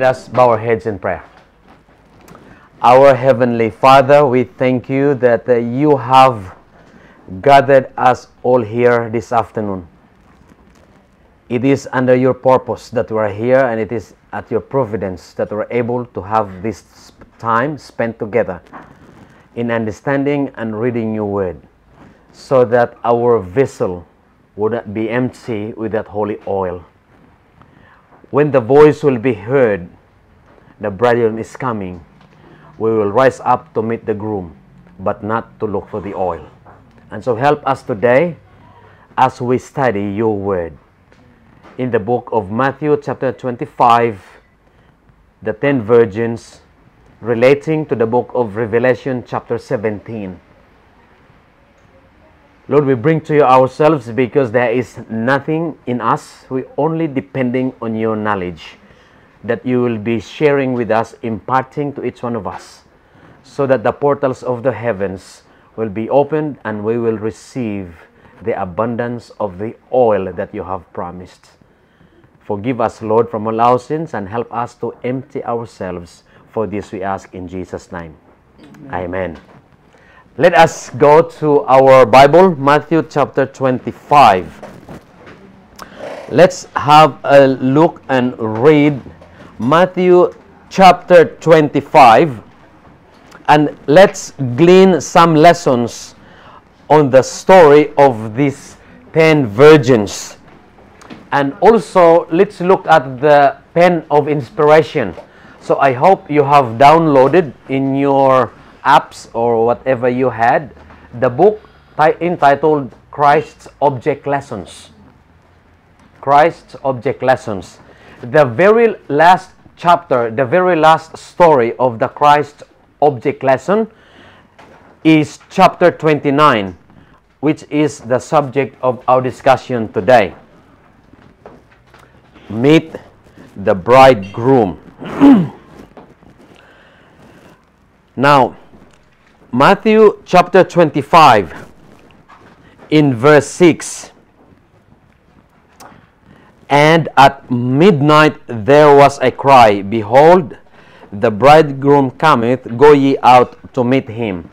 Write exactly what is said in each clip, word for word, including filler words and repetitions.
Let us bow our heads in prayer. Our Heavenly Father, we thank you that uh, you have gathered us all here this afternoon. It is under your purpose that we are here, and it is at your providence that we are able to have this time spent together in understanding and reading your word, so that our vessel would not be empty with that holy oil. When the voice will be heard, the bridegroom is coming, we will rise up to meet the groom, but not to look for the oil. And so help us today as we study your word. In the book of Matthew chapter twenty-five, the ten virgins, relating to the book of Revelation chapter seventeen. Lord, we bring to you ourselves because there is nothing in us. We're only depending on your knowledge that you will be sharing with us, imparting to each one of us, so that the portals of the heavens will be opened and we will receive the abundance of the oil that you have promised. Forgive us, Lord, from all our sins and help us to empty ourselves. For this we ask in Jesus' name. Amen. Amen. Let us go to our Bible, Matthew chapter twenty-five. Let's have a look and read Matthew chapter twenty-five, and let's glean some lessons on the story of these ten virgins. And also, let's look at the pen of inspiration. So I hope you have downloaded in your apps or whatever you had the book entitled Christ's Object Lessons. Christ's Object Lessons. The very last chapter, the very last story of the Christ's Object Lesson is chapter twenty-nine, which is the subject of our discussion today. Meet the bridegroom. Now, Matthew chapter twenty-five, in verse six, and at midnight there was a cry, Behold, the bridegroom cometh, go ye out to meet him.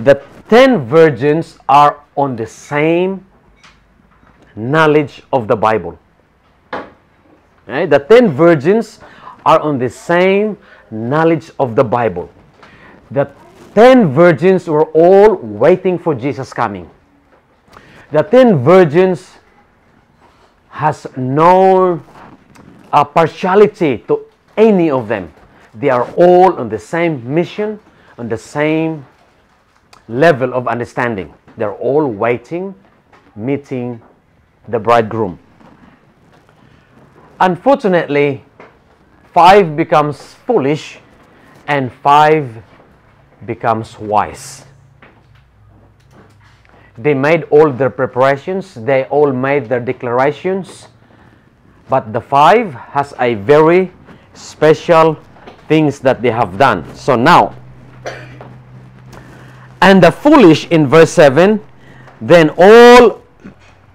The ten virgins are on the same knowledge of the Bible. Okay? The ten virgins are on the same knowledge of the Bible. The ten virgins were all waiting for Jesus coming. The ten virgins has no uh, partiality to any of them. They are all on the same mission, on the same level of understanding. They're all waiting, meeting the bridegroom. Unfortunately, five becomes foolish and five becomes wise. They made all their preparations, they all made their declarations, but the five has a very special things that they have done. So now, and the foolish in verse seven, then all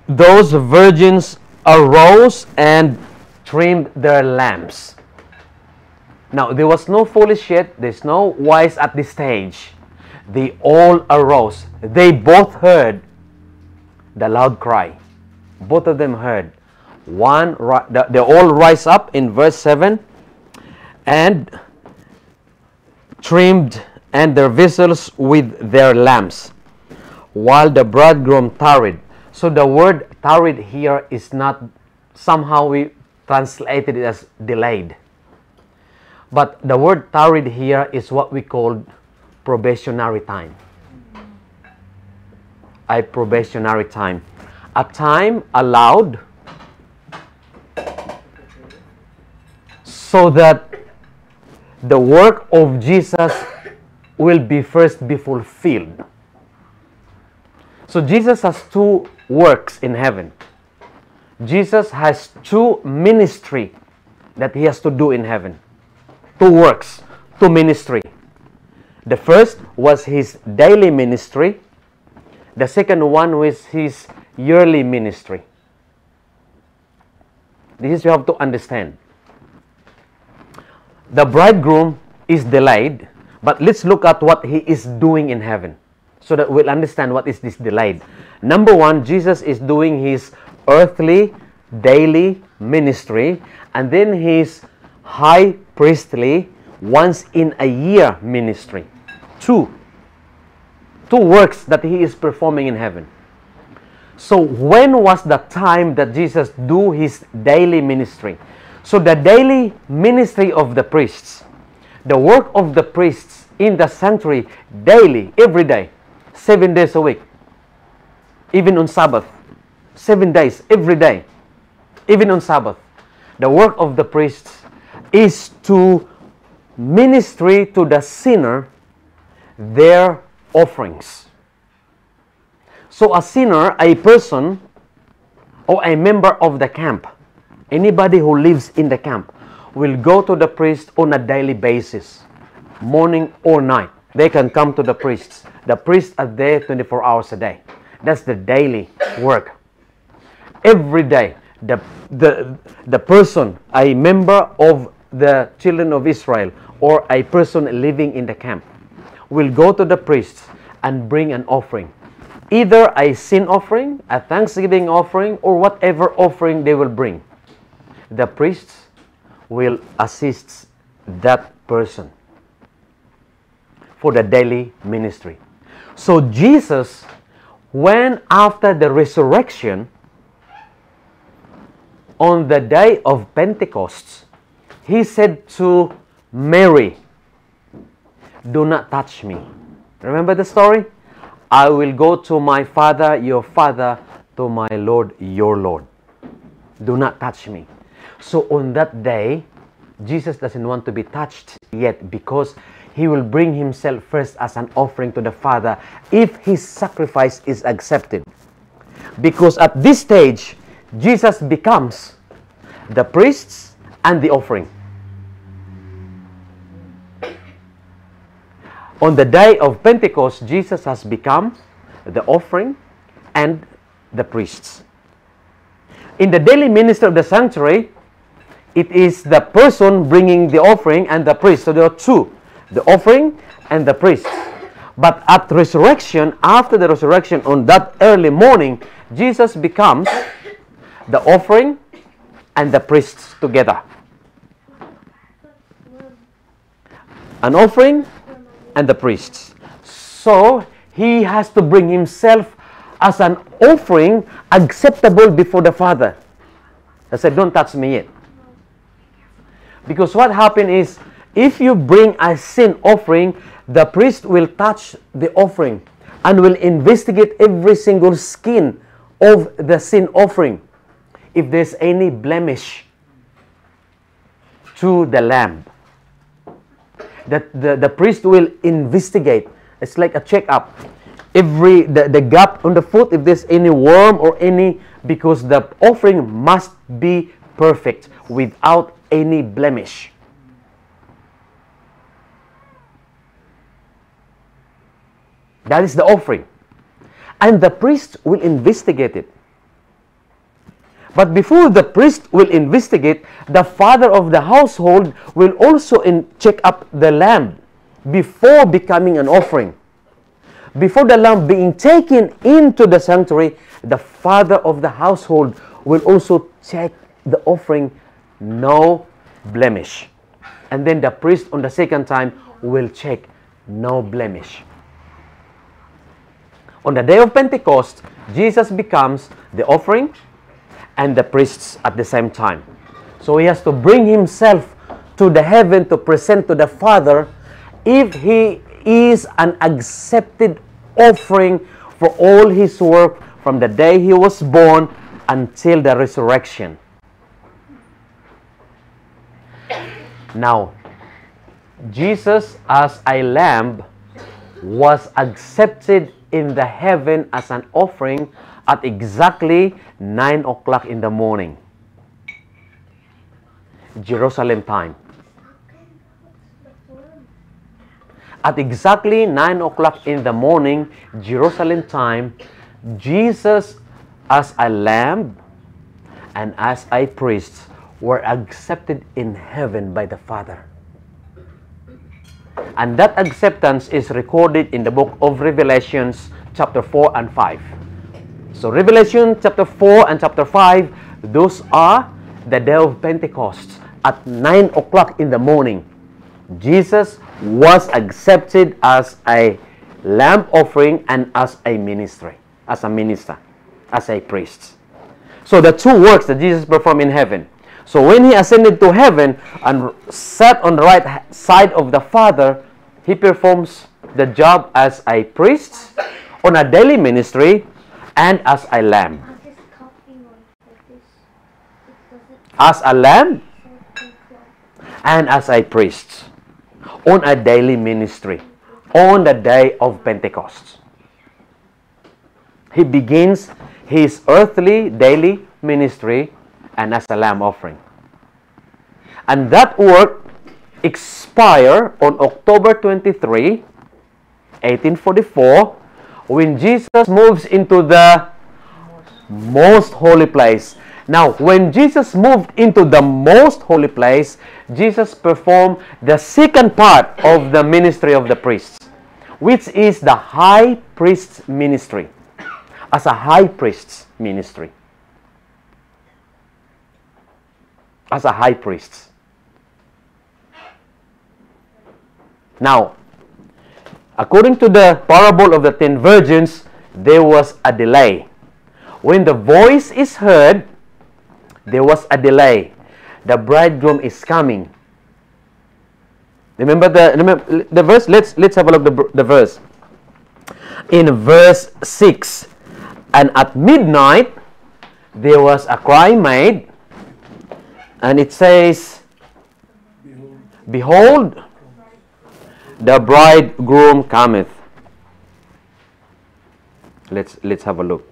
those virgins arose and trimmed their lamps. Now, there was no foolish yet, there's no wise at this stage. They all arose. They both heard the loud cry. Both of them heard. One, they all rise up in verse seven and trimmed and their vessels with their lamps, while the bridegroom tarried. So the word tarried here is not, somehow we translated it as delayed. But the word tarried here is what we call probationary time. A probationary time. A time allowed so that the work of Jesus will be first be fulfilled. So Jesus has two works in heaven. Jesus has two ministry that he has to do in heaven. Two works, two ministry. The first was his daily ministry. The second one was his yearly ministry. This is you have to understand. the bridegroom is delayed, but let's look at what he is doing in heaven so that we'll understand what is this delayed. Number one, Jesus is doing his earthly daily ministry, and then his high priestly once in a year ministry. Two, two works that he is performing in heaven. So when was the time that Jesus do his daily ministry? So the daily ministry of the priests, the work of the priests in the sanctuary daily, every day, seven days a week, even on Sabbath, seven days every day. Even on Sabbath, the work of the priests is to ministry to the sinner their offerings. So a sinner, a person, or a member of the camp, anybody who lives in the camp, will go to the priest on a daily basis, morning or night. They can come to the priests. The priests are there twenty-four hours a day. That's the daily work. Every day. The, the, the person, a member of the children of Israel or a person living in the camp, will go to the priests and bring an offering. Either a sin offering, a thanksgiving offering, or whatever offering they will bring. The priests will assist that person for the daily ministry. So Jesus, when after the resurrection, on the day of Pentecost, he said to Mary, "Do not touch me." Remember the story? "I will go to my Father, your Father, to my Lord, your Lord. Do not touch me." So on that day, Jesus doesn't want to be touched yet, because he will bring himself first as an offering to the Father if his sacrifice is accepted. Because at this stage, Jesus becomes the priests and the offering. On the day of Pentecost, Jesus has become the offering and the priests. In the daily ministry of the sanctuary, it is the person bringing the offering and the priest. So there are two, the offering and the priest. But at resurrection, after the resurrection on that early morning, Jesus becomes the offering and the priests together. An offering and the priests. So he has to bring himself as an offering acceptable before the Father. I said, "Don't touch me yet." Because what happened is, if you bring a sin offering, the priest will touch the offering and will investigate every single skin of the sin offering, if there's any blemish to the lamb. That the, the priest will investigate. It's like a checkup. Every the, the gap on the foot, if there's any worm or any, because the offering must be perfect without any blemish. That is the offering. And the priest will investigate it. But before the priest will investigate, the father of the household will also in check up the lamb before becoming an offering. Before the lamb being taken into the sanctuary, the father of the household will also check the offering, no blemish. And then the priest on the second time will check, no blemish. On the day of Pentecost, Jesus becomes the offering and the priests at the same time. So he has to bring himself to the heaven to present to the Father if he is an accepted offering for all his work from the day he was born until the resurrection. Now, Jesus as a lamb was accepted in the heaven as an offering at exactly nine o'clock in the morning, Jerusalem time. At exactly nine o'clock in the morning, Jerusalem time, Jesus as a lamb and as a priest were accepted in heaven by the Father. And that acceptance is recorded in the book of Revelations chapter four and five. So Revelation chapter four and chapter five, those are the day of Pentecost at nine o'clock in the morning. Jesus was accepted as a lamb offering and as a ministry, as a minister, as a priest. So the two works that Jesus performed in heaven. So when he ascended to heaven and sat on the right side of the Father, he performs the job as a priest, on a daily ministry, and as a lamb. As a lamb and as a priest, on a daily ministry, on the day of Pentecost. He begins his earthly daily ministry and as a lamb offering. And that work expires on October twenty-third, eighteen forty-four, when Jesus moves into the most holy place. Now, when Jesus moved into the most holy place, Jesus performed the second part of the ministry of the priests, which is the high priest's ministry, as a high priest's ministry. As a high priest. Now, according to the parable of the ten virgins, there was a delay. When the voice is heard, there was a delay. The bridegroom is coming. Remember the remember the verse. Let's let's have a look at the, the verse. In verse six, and at midnight there was a cry made. And it says, Behold, Behold the bridegroom cometh. Let's, let's have a look.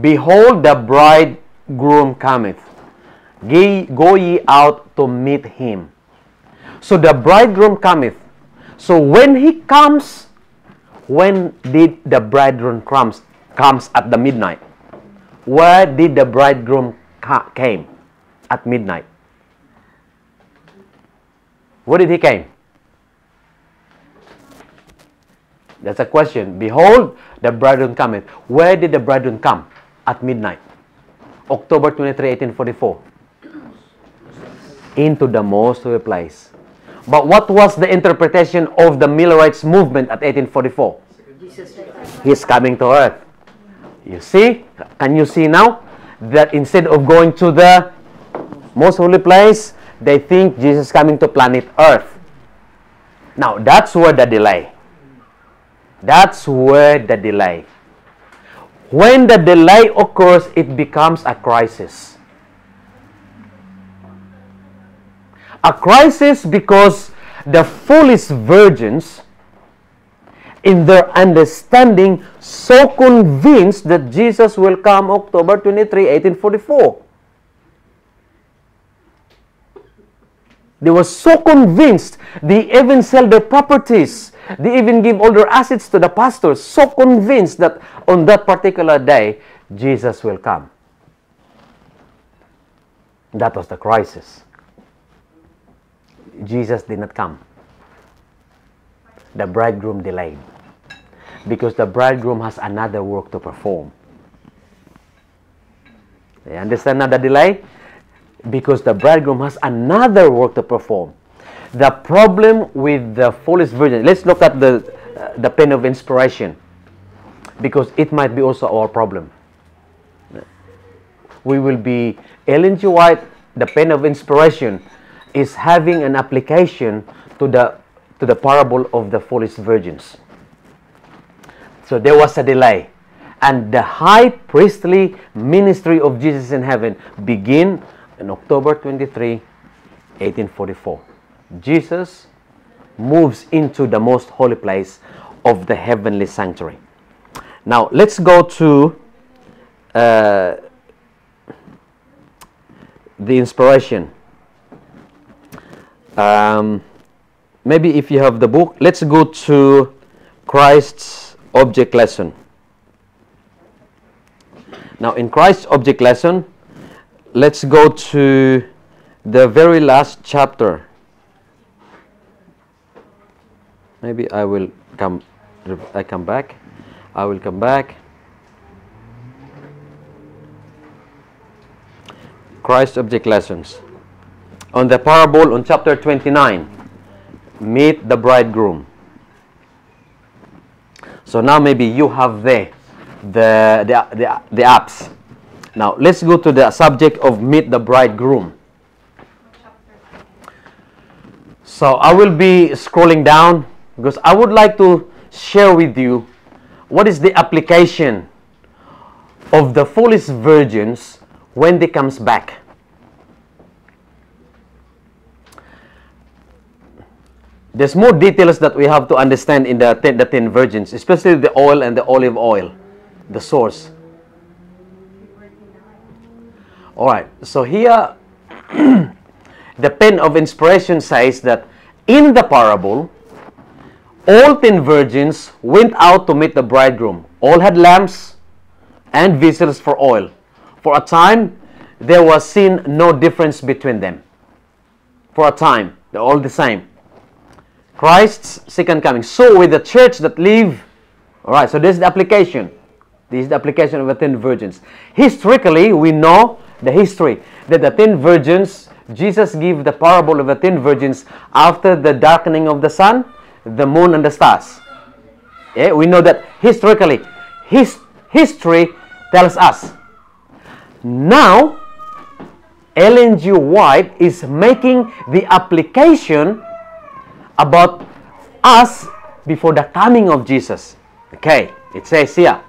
Behold, the bridegroom cometh. Ye, go ye out to meet him. So the bridegroom cometh. So when he comes, when did the bridegroom comes? Comes at the midnight. Where did the bridegroom came? At midnight. Where did he came? That's a question. Behold, the bridegroom cometh. Where did the bridegroom come? At midnight. October twenty-third, eighteen forty-four. Into the most holy place. But what was the interpretation of the Millerites movement at eighteen forty-four? He's coming to earth. You see? Can you see now? That instead of going to the most holy place, they think Jesus is coming to planet Earth. Now, that's where the delay. That's where the delay. When the delay occurs, it becomes a crisis. A crisis because the foolish virgins, in their understanding, so convinced that Jesus will come October twenty-third, eighteen forty-four. They were so convinced, they even sell their properties. They even give all their assets to the pastors, so convinced that on that particular day, Jesus will come. That was the crisis. Jesus did not come. The bridegroom delayed. Because the bridegroom has another work to perform. You understand now the delay? Because the bridegroom has another work to perform. The problem with the foolish virgin, let's look at the, uh, the pen of inspiration, because it might be also our problem. We will be, Ellen G. White, the pen of inspiration, is having an application to the, to the parable of the foolish virgins. So there was a delay. And the high priestly ministry of Jesus in heaven begin in October twenty-third, eighteen forty-four, Jesus moves into the most holy place of the heavenly sanctuary. Now, let's go to uh, the inspiration. Um, maybe if you have the book, let's go to Christ's Object Lesson. Now, in Christ's Object Lesson, let's go to the very last chapter. Maybe I will come, I come back, I will come back. Christ's Object Lessons. On the parable on chapter twenty-nine, meet the bridegroom. So now maybe you have the, the, the, the, the apps. Now let's go to the subject of meet the bridegroom. So I will be scrolling down because I would like to share with you what is the application of the foolish virgins when they comes back. There's more details that we have to understand in the ten, the ten virgins, especially the oil and the olive oil, the source. All right, so here the pen of inspiration says that in the parable, all ten virgins went out to meet the bridegroom. All had lamps and vessels for oil. For a time, there was seen no difference between them. For a time, they're all the same. Christ's second coming. So with the church that leave, all right, so this is the application. This is the application of the ten virgins. Historically, we know the history that the ten virgins, Jesus gave the parable of the ten virgins after the darkening of the sun, the moon, and the stars. Yeah, we know that historically. His, history tells us. Now, Ellen G. White is making the application about us before the coming of Jesus. Okay, it says here,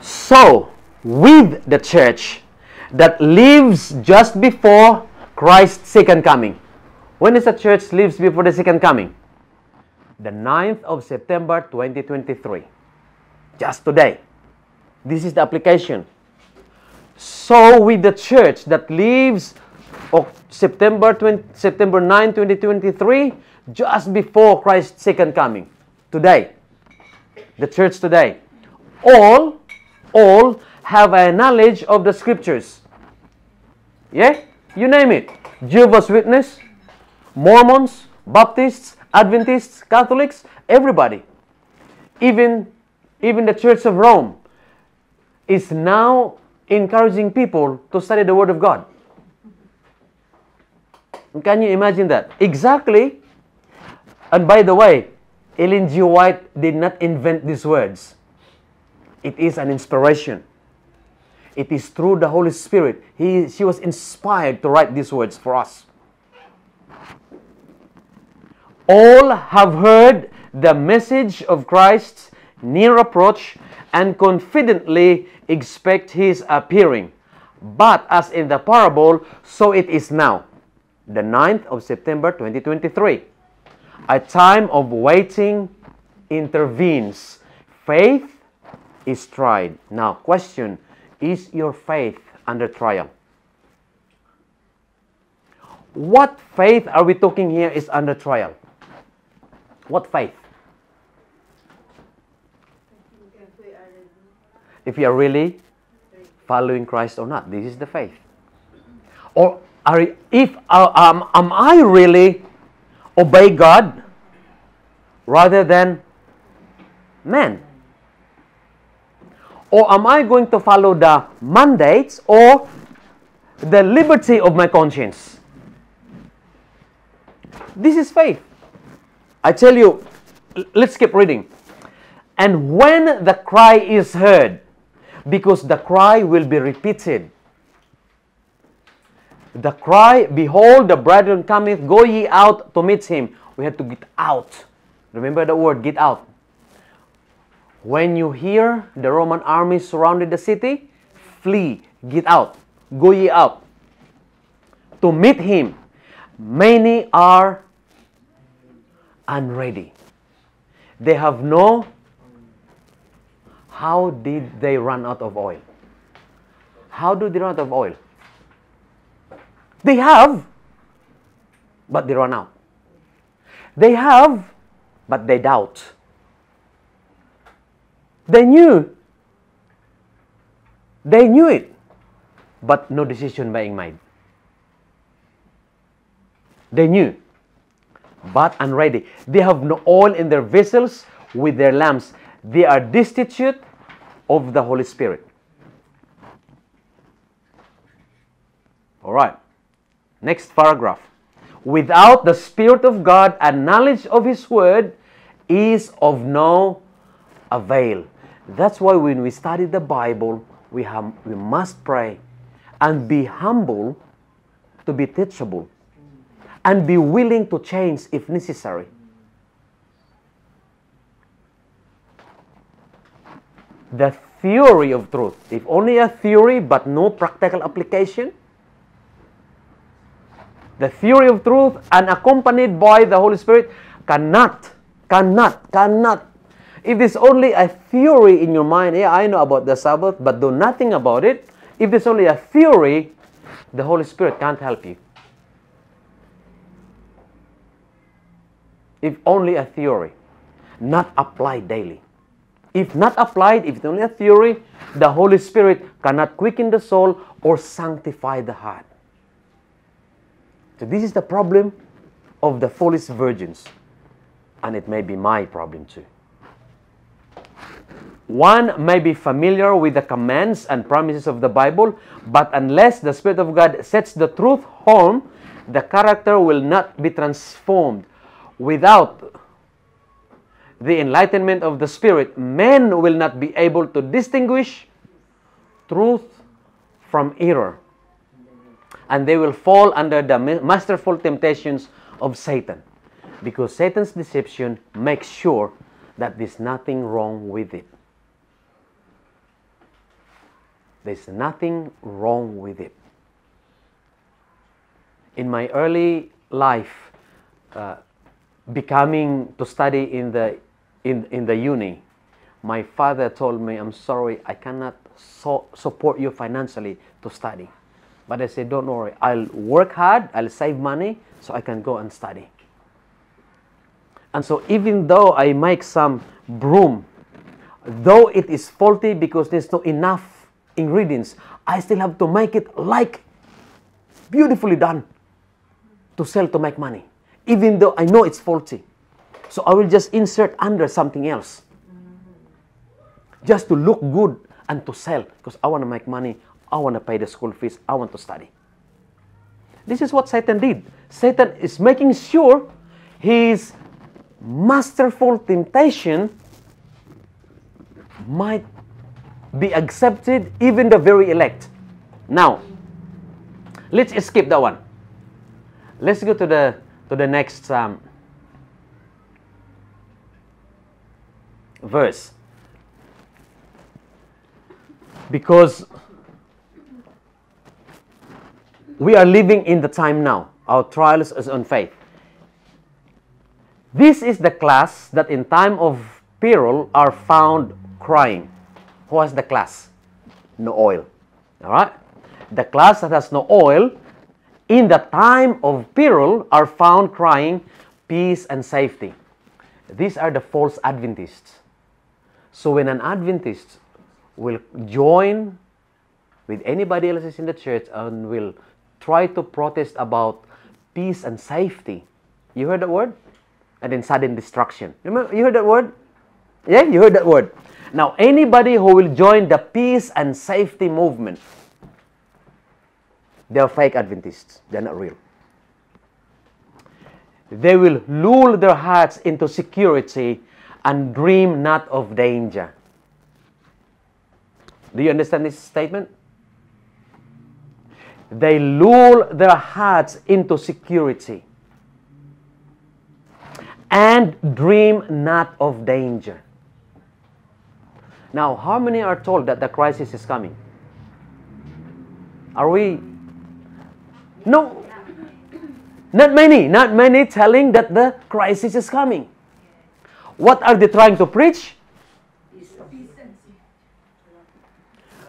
so with the church that lives just before Christ's second coming. When is the church lives before the second coming? The ninth of September twenty twenty-three. Just today. This is the application. So with the church that lives of September ninth twenty twenty-three, just before Christ's second coming, today, the church today, all, all have a knowledge of the scriptures. Yeah, you name it: Jehovah's Witness, Mormons, Baptists, Adventists, Catholics, everybody, even, even the Church of Rome, is now encouraging people to study the Word of God. Can you imagine that? Exactly. And by the way, Ellen G. White did not invent these words. It is an inspiration. It is through the Holy Spirit. He, she was inspired to write these words for us. All have heard the message of Christ's near approach and confidently expect His appearing. But as in the parable, so it is now, the ninth of September twenty twenty-three. A time of waiting intervenes. Faith is tried. Now, question: is your faith under trial? What faith are we talking here is under trial? What faith? If you are really following Christ or not, this is the faith. Or are if um, am I really obey God rather than man? Or am I going to follow the mandates or the liberty of my conscience? This is faith. I tell you, let's keep reading. And when the cry is heard, because the cry will be repeated. The cry, behold, the bridegroom cometh, go ye out to meet him. We have to get out. Remember the word, get out. When you hear the Roman army surrounded the city, flee, get out, go ye out to meet him. Many are unready. They have no... How did they run out of oil? How do they run out of oil? They have, but they run out. They have, but they doubt. They knew. They knew it, but no decision being made. They knew. but unready. They have no oil in their vessels with their lamps. They are destitute of the Holy Spirit. All right. Next paragraph. Without the Spirit of God, a knowledge of His Word is of no avail. That's why when we study the Bible, we, have, we must pray and be humble to be teachable and be willing to change if necessary. The theory of truth, if only a theory but no practical application. The theory of truth unaccompanied by the Holy Spirit cannot, cannot, cannot. If there's only a theory in your mind, yeah, I know about the Sabbath, but do nothing about it. If there's only a theory, the Holy Spirit can't help you. If only a theory, not applied daily. If not applied, if it's only a theory, the Holy Spirit cannot quicken the soul or sanctify the heart. So this is the problem of the foolish virgins. And it may be my problem too. One may be familiar with the commands and promises of the Bible, but unless the Spirit of God sets the truth home, the character will not be transformed. Without the enlightenment of the Spirit, men will not be able to distinguish truth from error. And they will fall under the masterful temptations of Satan. Because Satan's deception makes sure that there's nothing wrong with it. There's nothing wrong with it. In my early life, uh, becoming to study in the, in, in the uni, my father told me, I'm sorry, I cannot so support you financially to study. But I said, don't worry, I'll work hard, I'll save money, so I can go and study. And so even though I make some broom, though it is faulty because there's not enough ingredients, I still have to make it like beautifully done to sell to make money. Even though I know it's faulty. So I will just insert under something else. Just to look good and to sell. Because I want to make money. I want to pay the school fees. I want to study. This is what Satan did. Satan is making sure his masterful temptation might be accepted, even the very elect. Now, let's skip that one. Let's go to the to the next um, verse, because we are living in the time now. Our trials is on faith. This is the class that in time of peril are found crying. Who has the class? No oil. All right? The class that has no oil in the time of peril are found crying peace and safety. These are the false Adventists. So when an Adventist will join with anybody else in the church and will try to protest about peace and safety, you heard that word? And then sudden destruction. Remember, you heard that word? Yeah, you heard that word. Now, anybody who will join the peace and safety movement, they are fake Adventists. They are not real. They will lull their hearts into security and dream not of danger. Do you understand this statement? They lull their hearts into security and dream not of danger. Now, how many are told that the crisis is coming? Are we? No, not many, not many telling that the crisis is coming. What are they trying to preach?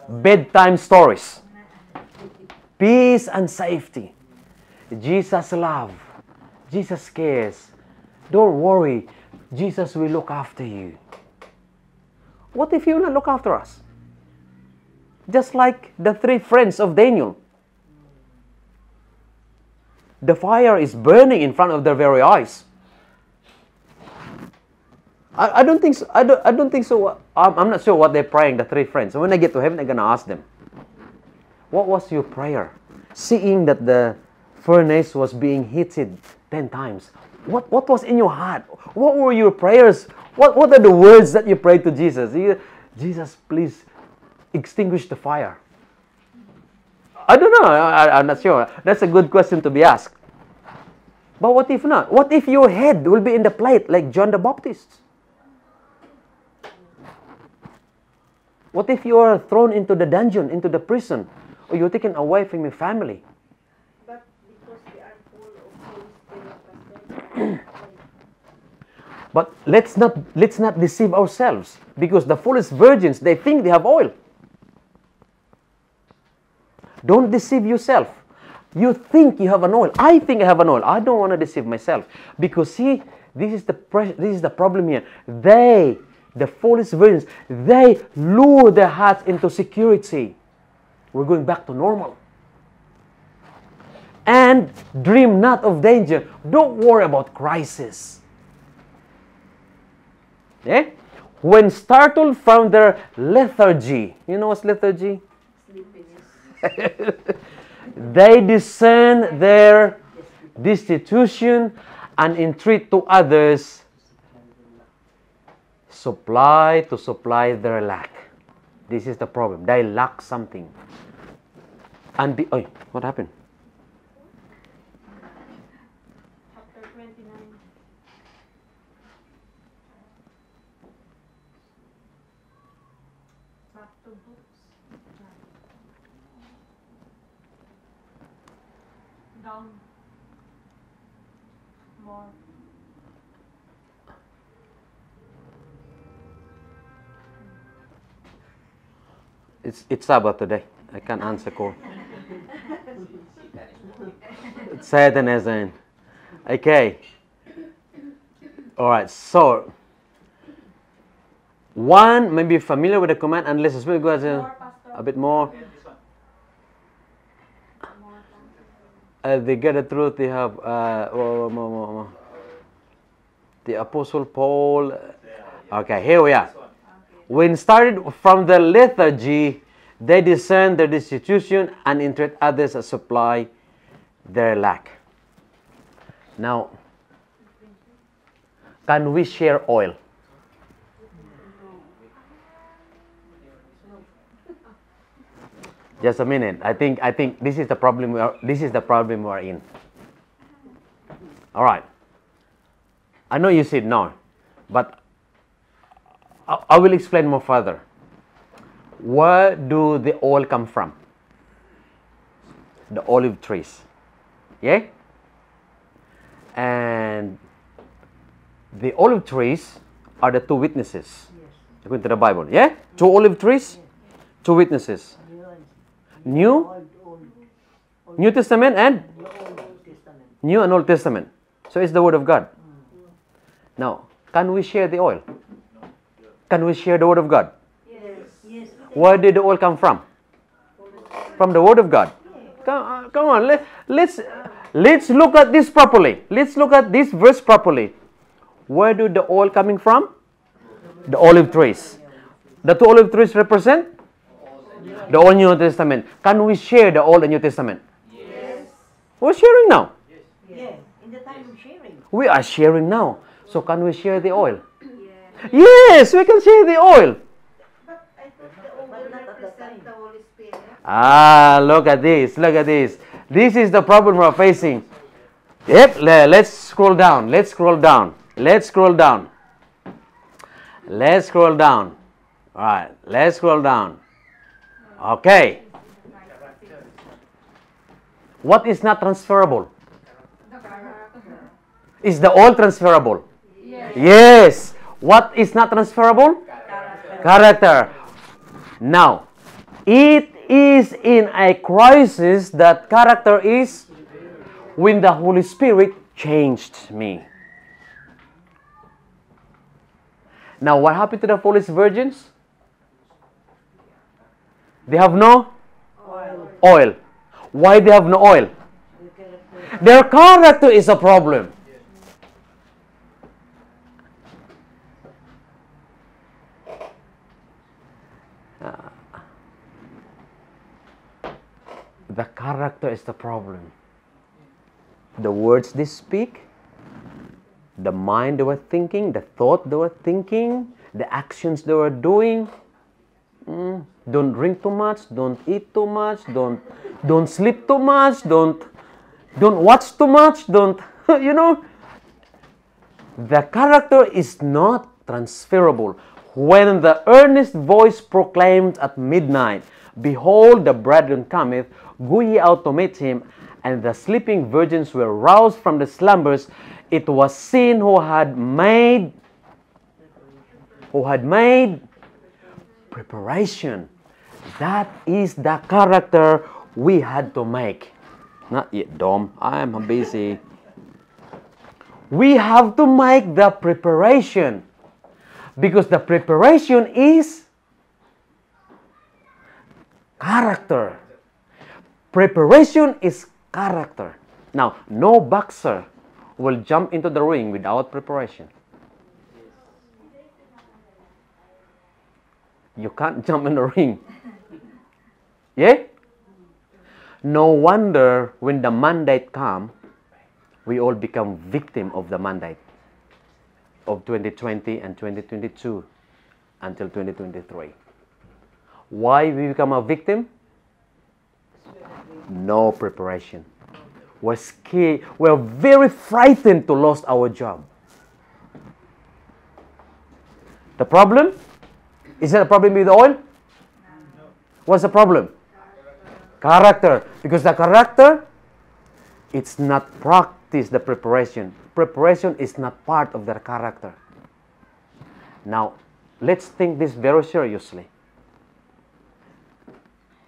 Bedtime stories. Peace and safety. Jesus love. Jesus cares. Don't worry. Jesus will look after you. What if He will not look after us? Just like the three friends of Daniel. The fire is burning in front of their very eyes. I, I don't think so. I don't, I don't think so. I'm, I'm not sure what they're praying, the three friends. And when I get to heaven, I'm going to ask them, what was your prayer? Seeing that the furnace was being heated ten times. What, what was in your heart? What were your prayers? What, what are the words that you prayed to Jesus? You, Jesus, please extinguish the fire. I don't know. I, I'm not sure. That's a good question to be asked. But what if not? What if your head will be in the plate like John the Baptist? What if you are thrown into the dungeon, into the prison, or you're taken away from your family? But because we are full of But let's not let's not deceive ourselves, because the foolish virgins, they think they have oil. Don't deceive yourself. You think you have an oil. I think I have an oil. I don't want to deceive myself, because see, this is the this is the problem here. They, the foolish virgins, they lure their hearts into security. We're going back to normal. And dream not of danger. Don't worry about crisis. Eh? When startled from their lethargy, you know what's lethargy? They discern their destitution and entreat to others supply to supply their lack. This is the problem. They lack something. And be, oh, what happened? It's, it's Sabbath today. I can't answer call. It's Satan as in. Okay. Alright, so one may be familiar with the command, unless it's really good, a, a bit more. Uh, they get the truth, they have uh, oh, oh, oh, oh. the Apostle Paul. Okay, here we are. When started from the lethargy, they discern their destitution and entreat others as supply their lack. Now, can we share oil? Just a minute. I think I think this is the problem we are this is the problem we are in. All right. I know you said no, but I will explain more further. Where do the oil come from? The olive trees. Yeah? And the olive trees are the two witnesses. According to the Bible. Yeah? Two olive trees, two witnesses. New, New Testament and New and Old Testament. So it's the Word of God. Now, can we share the oil? Can we share the Word of God? Yes. Where did the oil come from? From the Word of God. Come, come on, let, let's let's look at this properly. Let's look at this verse properly. Where did the oil coming from? The olive trees. The two olive trees represent the Old New Testament. Can we share the Old and New Testament? Yes. We're sharing now. Yes. Yes. In the time of sharing. We are sharing now. So can we share the oil? Yes, we can share the oil. But I thought the oil represents the Holy Spirit. Ah, look at this, look at this. This is the problem we're facing. Yep, let's scroll down, let's scroll down, let's scroll down. Let's scroll down. Alright, let's scroll down. Okay. What is not transferable? Is the oil transferable? Yes. Yes. What is not transferable? Character. Character. Now, it is in a crisis that character is when the Holy Spirit changed me. Now, what happened to the foolish virgins? They have no oil. oil. Why they have no oil? Their character is a problem. uh, the character is the problem. The words they speak, the mind they were thinking, the thought they were thinking, the actions they were doing. Mm, don't drink too much, don't eat too much, don't don't sleep too much, don't don't watch too much, don't you know. The character is not transferable. When the earnest voice proclaimed at midnight, "Behold, the bridegroom cometh, go ye out to meet him," and the sleeping virgins were roused from the slumbers, it was sin who had made, who had made preparation. That is the character we had to make. Not yet, Dom. I'm busy. We have to make the preparation, because the preparation is character. Preparation is character. Now, no boxer will jump into the ring without preparation. You can't jump in the ring. Yeah? No wonder when the mandate comes, we all become victim of the mandate of twenty twenty and twenty twenty-two until twenty twenty-three. Why we become a victim? No preparation. We're scared. We're very frightened to lose our job. The problem? Is there a problem with oil? No. What's the problem? Character. Because the character, it's not practice, the preparation. Preparation is not part of their character. Now, let's think this very seriously.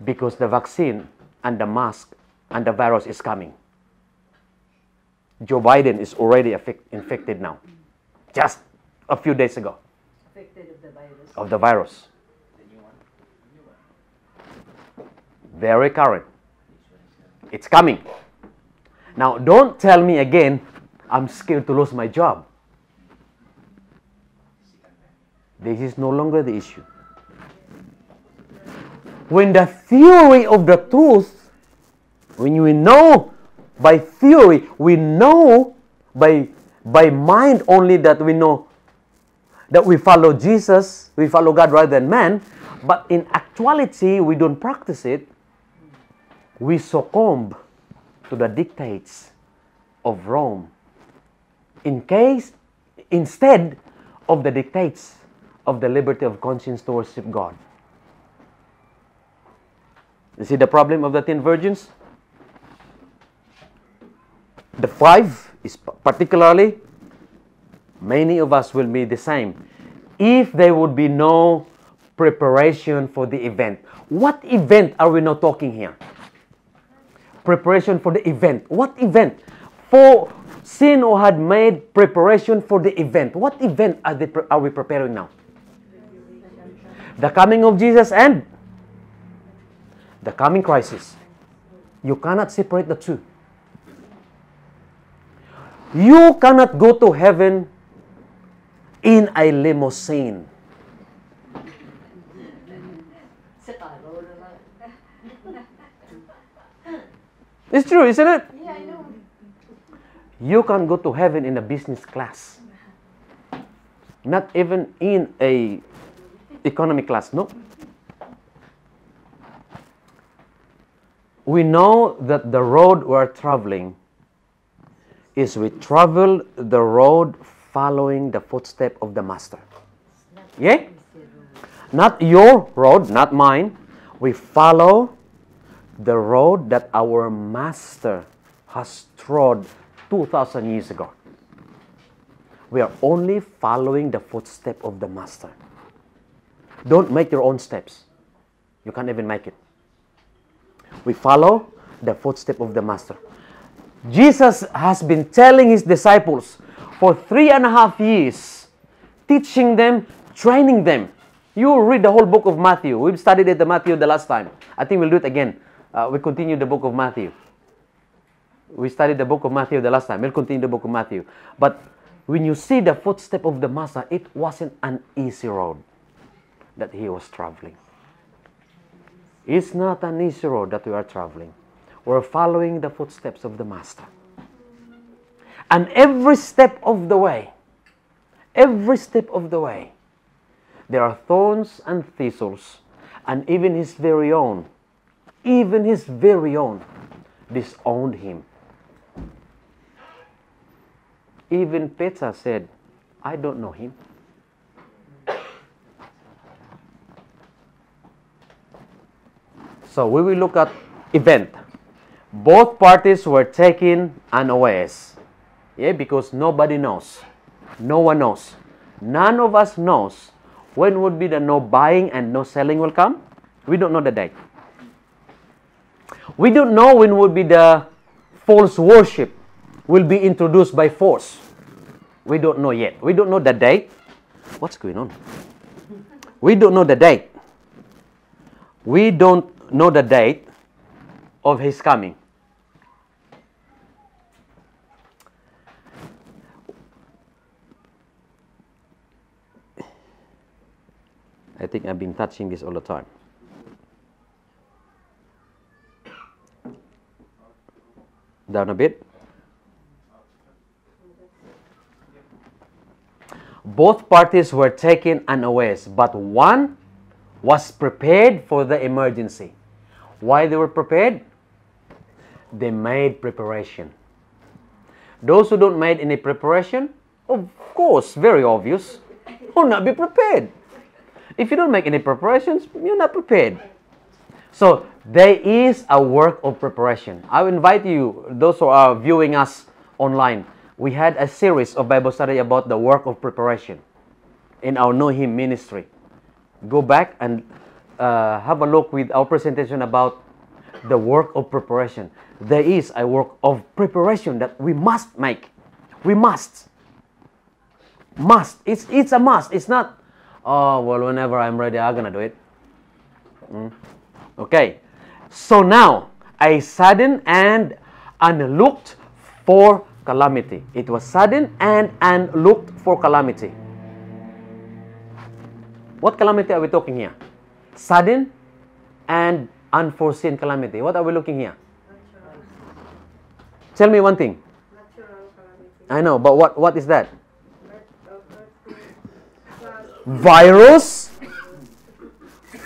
Because the vaccine and the mask and the virus is coming. Joe Biden is already infected now. Just a few days ago. Infected of the virus. Of the virus. The new one. The new one. Very current. It's coming. Now, don't tell me again, I'm scared to lose my job. This is no longer the issue. When the theory of the truth, when we know by theory, we know by, by mind only that we know that we follow Jesus, we follow God rather than man, but in actuality, we don't practice it. We succumb to the dictates of Rome. In case, instead of the dictates of the liberty of conscience to worship God. You see the problem of the ten virgins? The five is particularly, many of us will be the same. If there would be no preparation for the event. What event are we not talking here? Preparation for the event. What event? For sin who had made preparation for the event. What event are, they, are we preparing now? The coming of Jesus and the coming crisis. You cannot separate the two. You cannot go to heaven in a limousine. It's true, isn't it? Yeah, I know. You can't go to heaven in a business class. Not even in a economy class, no. We know that the road we're traveling is we travel the road following the footstep of the master. Yeah? Not your road, not mine. We follow the road that our master has trod two thousand years ago. We are only following the footstep of the master. Don't make your own steps. You can't even make it. We follow the footstep of the master. Jesus has been telling his disciples for three and a half years, teaching them, training them. You read the whole book of Matthew. We've studied it, the Matthew, the last time. I think we'll do it again. Uh, we continue the book of Matthew. We studied the book of Matthew the last time. We'll continue the book of Matthew. But when you see the footstep of the master, it wasn't an easy road that he was traveling. It's not an easy road that we are traveling. We're following the footsteps of the Master. And every step of the way, every step of the way, there are thorns and thistles, and even his very own, even his very own, disowned him. Even Peter said, I don't know him. So we will look at event. Both parties were taken unawares. Yeah, because nobody knows. No one knows. None of us knows when would be the no buying and no selling will come. We don't know the date. We don't know when would be the false worship will be introduced by force. We don't know yet. We don't know the date. What's going on? We don't know the date. We don't know the date of his coming. I think I've been touching this all the time. Down a bit. Both parties were taken unawares, but one was prepared for the emergency. Why they were prepared? They made preparation. Those who don't make any preparation, of course, very obvious, will not be prepared. If you don't make any preparations, you're not prepared. So there is a work of preparation. I invite you, those who are viewing us online, we had a series of Bible study about the work of preparation in our Know Him ministry. Go back and uh, have a look with our presentation about the work of preparation. There is a work of preparation that we must make. We must. Must. It's, it's a must. It's not, oh, well, whenever I'm ready, I'm going to do it. Mm. Okay. So now, a sudden and unlooked for calamity. It was sudden and unlooked for calamity. What calamity are we talking here? Sudden and unforeseen calamity. What are we looking here? Natural. Tell me one thing. Natural calamity. I know, but what, what is that? Virus,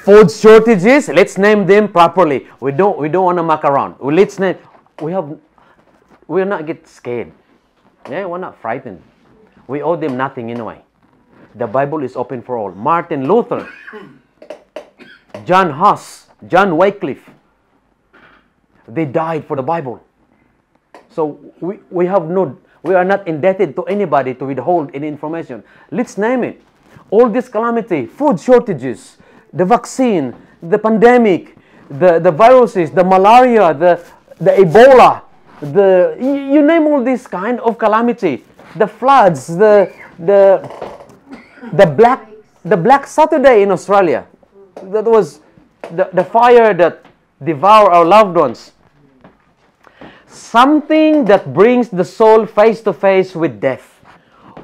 food shortages. Let's name them properly. We don't we don't want to muck around. Let's name. We have. We'll not get scared. Yeah, we're not frightened. We owe them nothing anyway. The Bible is open for all. Martin Luther, John Huss, John Wycliffe, they died for the Bible. So we, we have no, we are not indebted to anybody to withhold any information. Let's name it. All this calamity, food shortages, the vaccine, the pandemic, the, the viruses, the malaria, the, the Ebola. The, you name all this kind of calamity, the floods, the the the black the Black Saturday in Australia, that was the, the fire that devoured our loved ones. Something that brings the soul face to face with death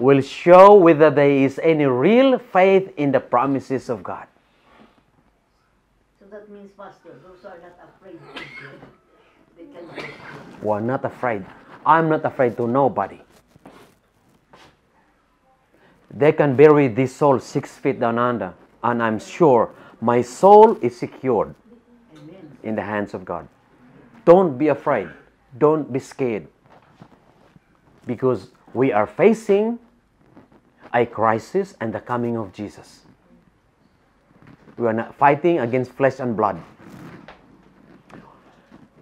will show whether there is any real faith in the promises of God. So that means, Pastor, those are not afraid. We're not afraid. I'm not afraid to nobody. They can bury this soul six feet down under, and I'm sure my soul is secured Amen. In the hands of God. Don't be afraid. Don't be scared. Because we are facing a crisis and the coming of Jesus. We are not fighting against flesh and blood.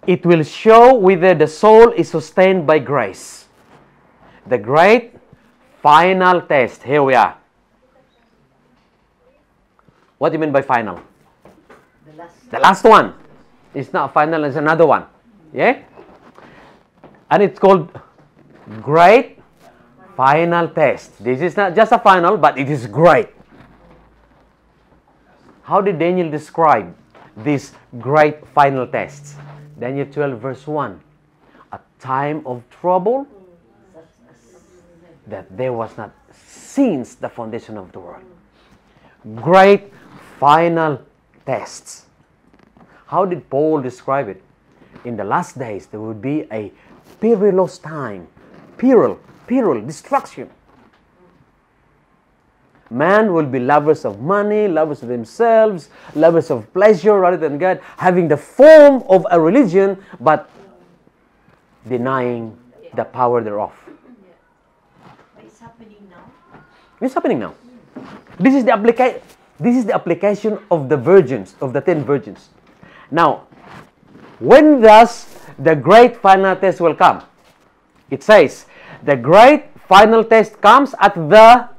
It will show whether the soul is sustained by grace. The great final test. Here we are. What do you mean by final? The last, the last one. It's not final, it's another one. Yeah? And it's called great final test. This is not just a final, but it is great. How did Daniel describe this great final test? Daniel twelve verse one, a time of trouble that there was not since the foundation of the world. Great final tests. How did Paul describe it? In the last days, there would be a perilous time. Peril, peril, destruction. Man will be lovers of money, lovers of themselves, lovers of pleasure rather than God, having the form of a religion, but denying the power thereof. It's happening now. It's happening now. This is the application. This is the application of the virgins, of the ten virgins. Now, when thus the great final test will come? It says, the great final test comes at the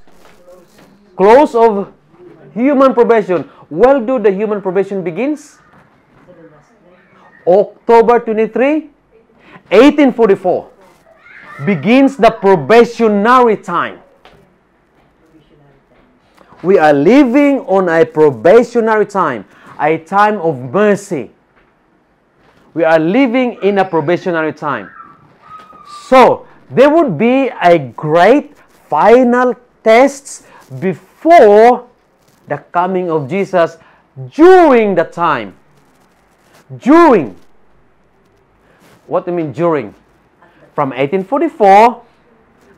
close of human probation. When do the human probation begins? October twenty-third, eighteen forty-four. Begins the probationary time. We are living on a probationary time, a time of mercy. We are living in a probationary time. So, there would be a great final test before the coming of Jesus during the time. During. What do you mean during? From eighteen forty-four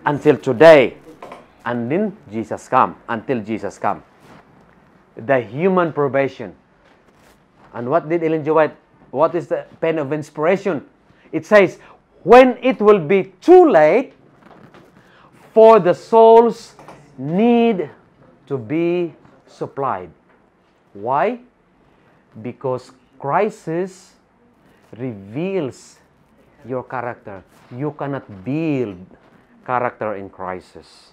until today. And then Jesus come, until Jesus come. The human probation. And what did Ellen G. White, what is the pen of inspiration? It says, when it will be too late for the soul's need to be supplied. Why? Because crisis reveals your character. You cannot build character in crisis.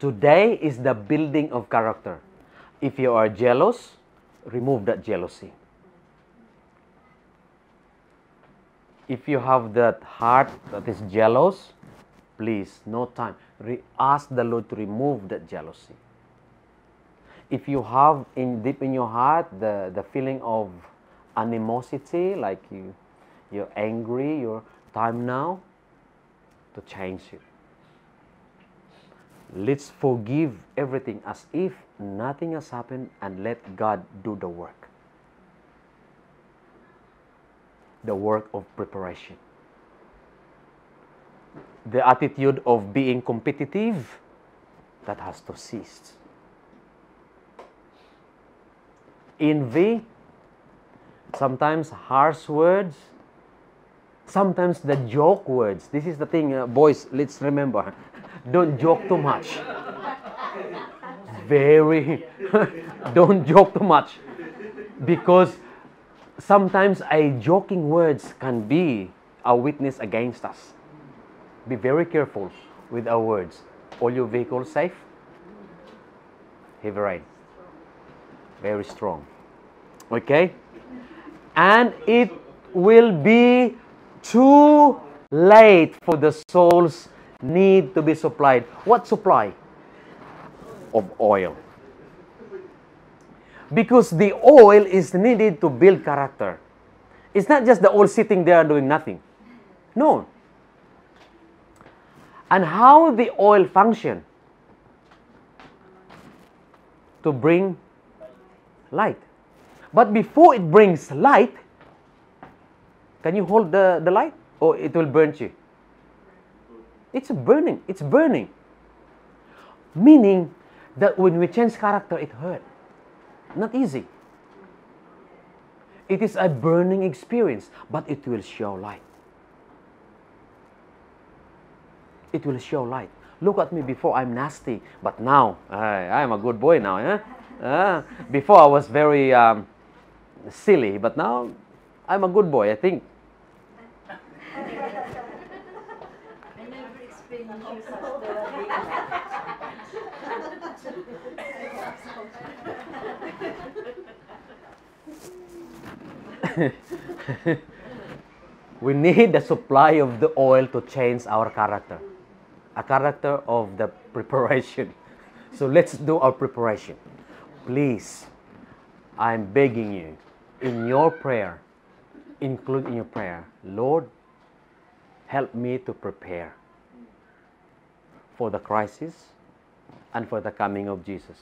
Today is the building of character. If you are jealous, remove that jealousy. If you have that heart that is jealous, please, no time. Re ask the Lord to remove that jealousy. If you have in deep in your heart the, the feeling of animosity, like you, you're angry, your time now to change it. Let's forgive everything as if nothing has happened and let God do the work. The work of preparation. The attitude of being competitive, that has to cease. Envy, sometimes harsh words, sometimes the joke words. This is the thing, uh, boys, let's remember. Don't joke too much. Very. Don't joke too much. Because sometimes a joking words can be a witness against us. Be very careful with our words. All your vehicles safe? Heavy rain. Very strong. Okay? And it will be too late for the soul's need to be supplied. What supply? Of oil. Because the oil is needed to build character. It's not just the oil sitting there and doing nothing. No. And how the oil function? To bring light. But before it brings light, can you hold the, the light? Or it will burn you? It's burning. It's burning. Meaning that when we change character, it hurt. Not easy. It is a burning experience, but it will show light. It will show light. Look at me before, I'm nasty, but now, I am a good boy now. Eh? Uh, before, I was very um, silly, but now, I'm a good boy, I think. We need the supply of the oil to change our character, a character of the preparation. So let's do our preparation. Please, I'm begging you, in your prayer, include in your prayer, Lord, help me to prepare for the crisis and for the coming of Jesus.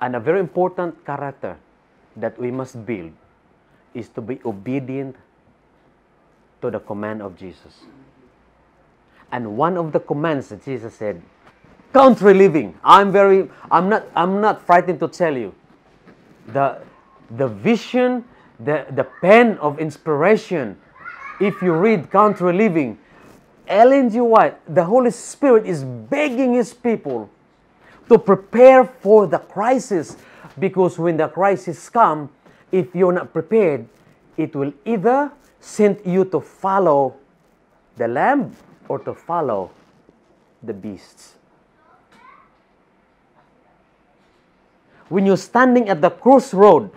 And a very important character that we must build is to be obedient to the command of Jesus. And one of the commands that Jesus said, count three living. I'm very, I'm not, I'm not frightened to tell you. The, the vision, the, the pen of inspiration, if you read Count three Living, Ellen G. White, the Holy Spirit is begging His people to prepare for the crisis, because when the crisis comes, if you're not prepared, it will either send you to follow the Lamb or to follow the beasts. When you're standing at the crossroad,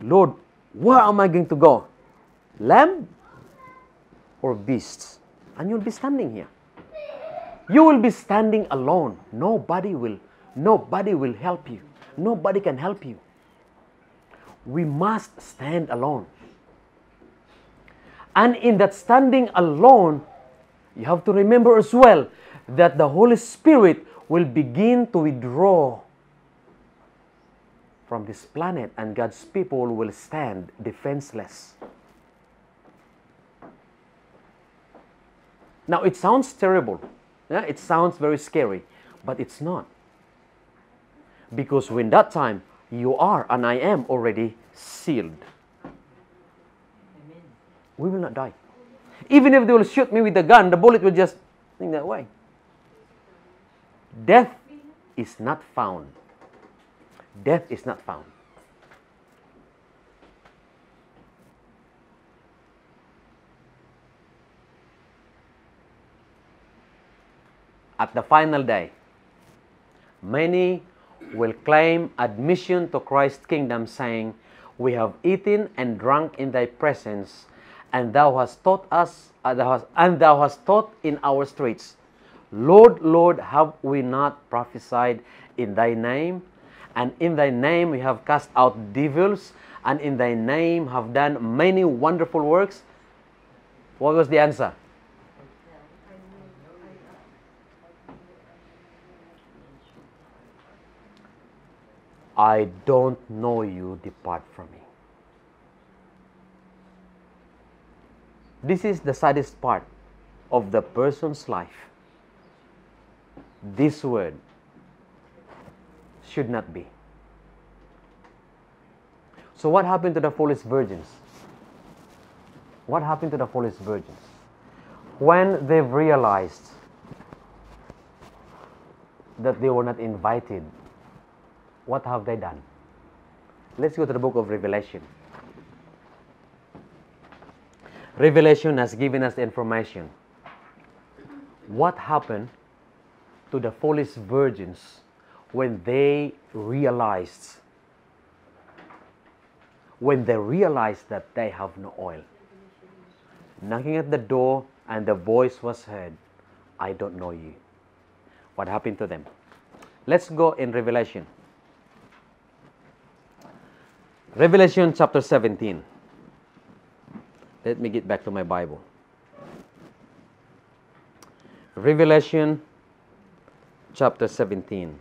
Lord, where am I going to go? Lamb or beasts? And you'll be standing here. You will be standing alone. Nobody will, nobody will help you. Nobody can help you. We must stand alone. And in that standing alone, you have to remember as well that the Holy Spirit will begin to withdraw from this planet, and God's people will stand defenseless. Now, it sounds terrible. Yeah? It sounds very scary, but it's not. Because when that time, you are and I am already sealed. Amen. We will not die. Even if they will shoot me with a gun, the bullet will just think that way. Death is not found. Death is not found. At the final day, many will claim admission to Christ's kingdom, saying, "We have eaten and drunk in thy presence, and thou hast taught us, uh, thou hast, and thou hast taught in our streets. Lord, Lord, have we not prophesied in thy name? And in thy name we have cast out devils, and in thy name have done many wonderful works." What was the answer? "I don't know you, depart from me." This is the saddest part of the person's life. This word should not be. So what happened to the foolish virgins? What happened to the foolish virgins? When they've realized that they were not invited, what have they done? Let's go to the book of Revelation. Revelation has given us the information. What happened to the foolish virgins when they realized, when they realized that they have no oil? Knocking at the door, and the voice was heard, "I don't know you." What happened to them? Let's go in Revelation. Revelation chapter seventeen. Let me get back to my Bible. Revelation chapter seventeen.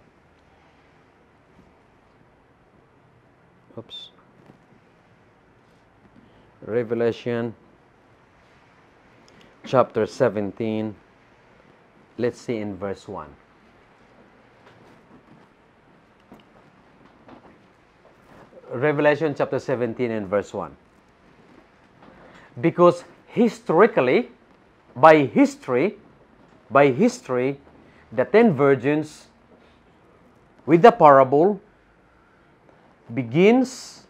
Oops. Revelation chapter seventeen. Let's see in verse one. Revelation chapter seventeen and verse one. Because historically, by history, by history, the ten virgins with the parable begins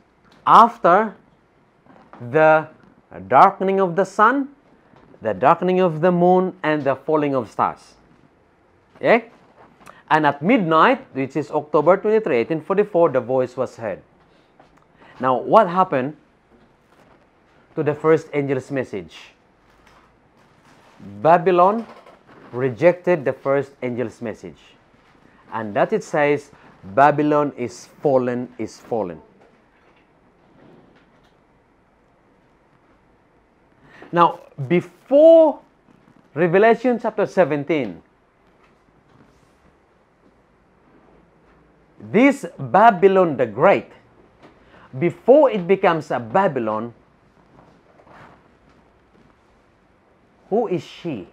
after the darkening of the sun, the darkening of the moon, and the falling of stars. Okay? And at midnight, which is October twenty-third, eighteen forty-four, the voice was heard. Now, what happened to the first angel's message? Babylon rejected the first angel's message. And that it says, Babylon is fallen, is fallen. Now, before Revelation chapter seventeen, This Babylon the Great, before it becomes a Babylon, who is she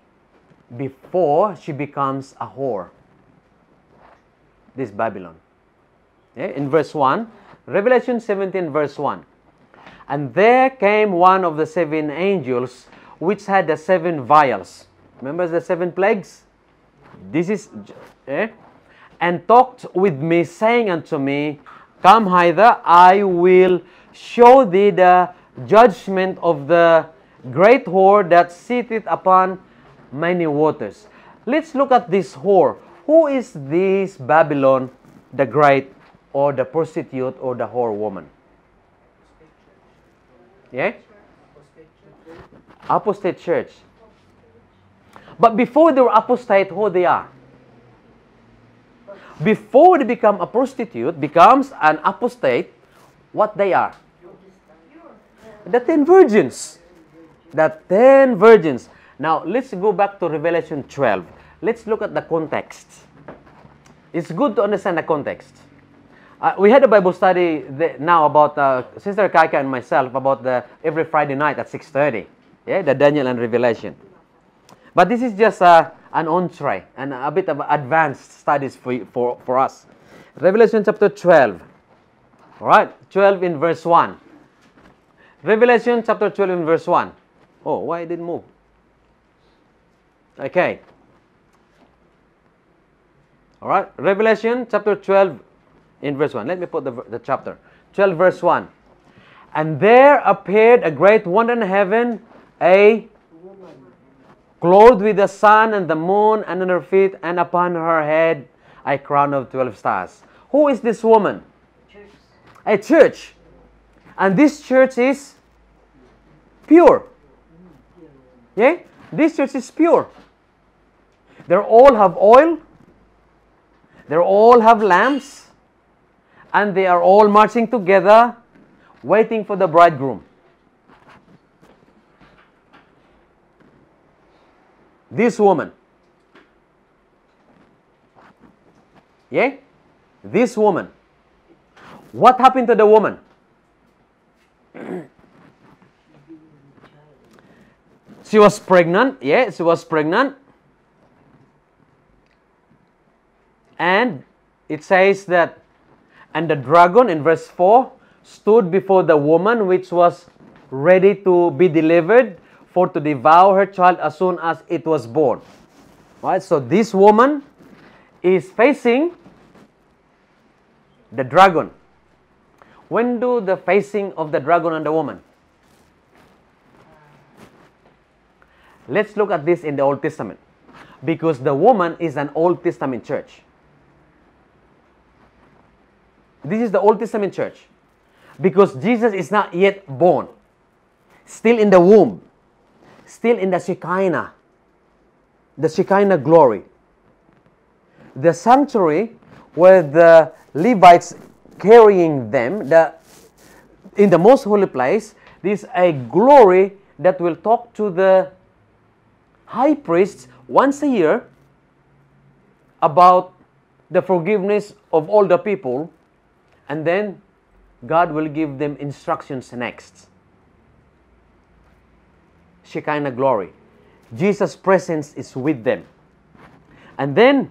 before she becomes a whore? This Babylon. Okay? In verse one, Revelation seventeen verse one. And there came one of the seven angels, which had the seven vials. Remember the seven plagues? This is... Eh? And talked with me, saying unto me, Come hither, I will show thee the judgment of the great whore that sitteth upon many waters. Let's look at this whore. Who is this Babylon the Great, or the prostitute, or the whore woman? Yeah? Apostate church. But before they were apostate, who they are? Before they become a prostitute, becomes an apostate, what they are? The ten virgins. The ten virgins. Now, let's go back to Revelation twelve. Let's look at the context. It's good to understand the context. Uh, we had a Bible study the, now about uh, Sister Kaika and myself about the every Friday night at six thirty. Yeah, the Daniel and Revelation. But this is just a... an entree and a bit of advanced studies for, for, for us. Revelation chapter twelve. Alright, twelve in verse one. Revelation chapter twelve in verse one. Oh, why it didn't move? Okay. Alright, Revelation chapter twelve in verse one. Let me put the, the chapter. twelve verse one. And there appeared a great wonder in heaven, a clothed with the sun and the moon and on her feet, and upon her head a crown of twelve stars. Who is this woman? Church. A church. And this church is pure. Yeah? This church is pure. They all have oil. They all have lamps. And they are all marching together, waiting for the bridegroom. This woman. Yeah? This woman. What happened to the woman? She was pregnant. Yeah, she was pregnant. And it says that, and the dragon in verse four stood before the woman which was ready to be delivered, for to devour her child as soon as it was born. Right? So this woman is facing the dragon. When do the facing of the dragon and the woman? Let's look at this in the Old Testament, because the woman is an Old Testament church. This is the Old Testament church, because Jesus is not yet born, still in the womb. Still in the Shekinah, the Shekinah glory. The sanctuary where the Levites carrying them, the, in the most holy place, this is a glory that will talk to the high priests once a year about the forgiveness of all the people, and then God will give them instructions next. Shekinah glory. Jesus' presence is with them. And then,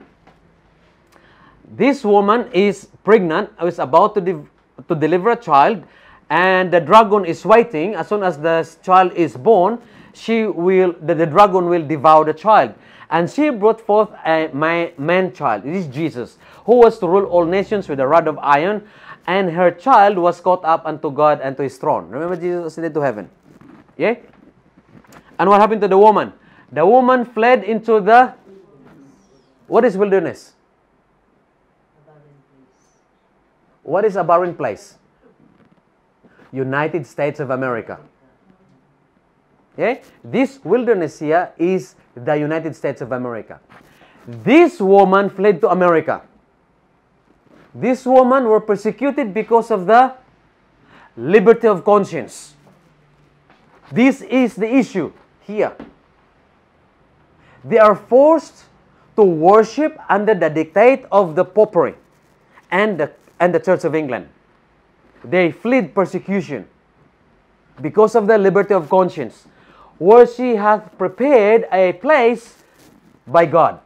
this woman is pregnant, is about to, de to deliver a child, and the dragon is waiting. As soon as the child is born, she will, the, the dragon will devour the child. And she brought forth a man-child, it is Jesus, who was to rule all nations with a rod of iron, and her child was caught up unto God and to his throne. Remember, Jesus ascended to heaven. Yeah? And what happened to the woman? The woman fled into the... What is wilderness? What is a barren place? United States of America. Okay? This wilderness here is the United States of America. This woman fled to America. This woman were persecuted because of the liberty of conscience. This is the issue. Here, they are forced to worship under the dictate of the popery and the, and the Church of England. They fled persecution because of their liberty of conscience, where she hath prepared a place by God.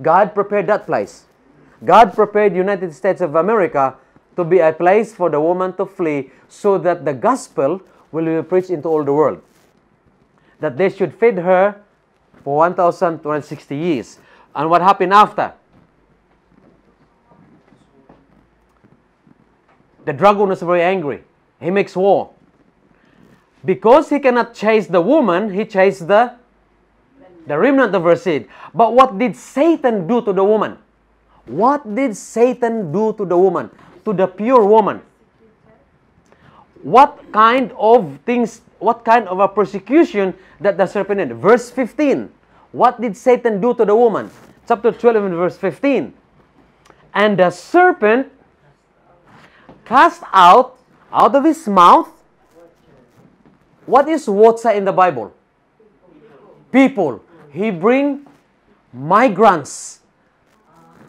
God prepared that place. God prepared the United States of America to be a place for the woman to flee, so that the gospel will be preached into all the world. That they should feed her for one thousand two hundred sixty years. And what happened after? The dragon is very angry. He makes war. Because he cannot chase the woman, he chased the, the remnant of her seed. But what did Satan do to the woman? What did Satan do to the woman? To the pure woman? What kind of things, what kind of a persecution that the serpent did? Verse fifteen. What did Satan do to the woman? Chapter twelve and verse fifteen. And the serpent cast out, out of his mouth, what is water in the Bible? People. He bring migrants.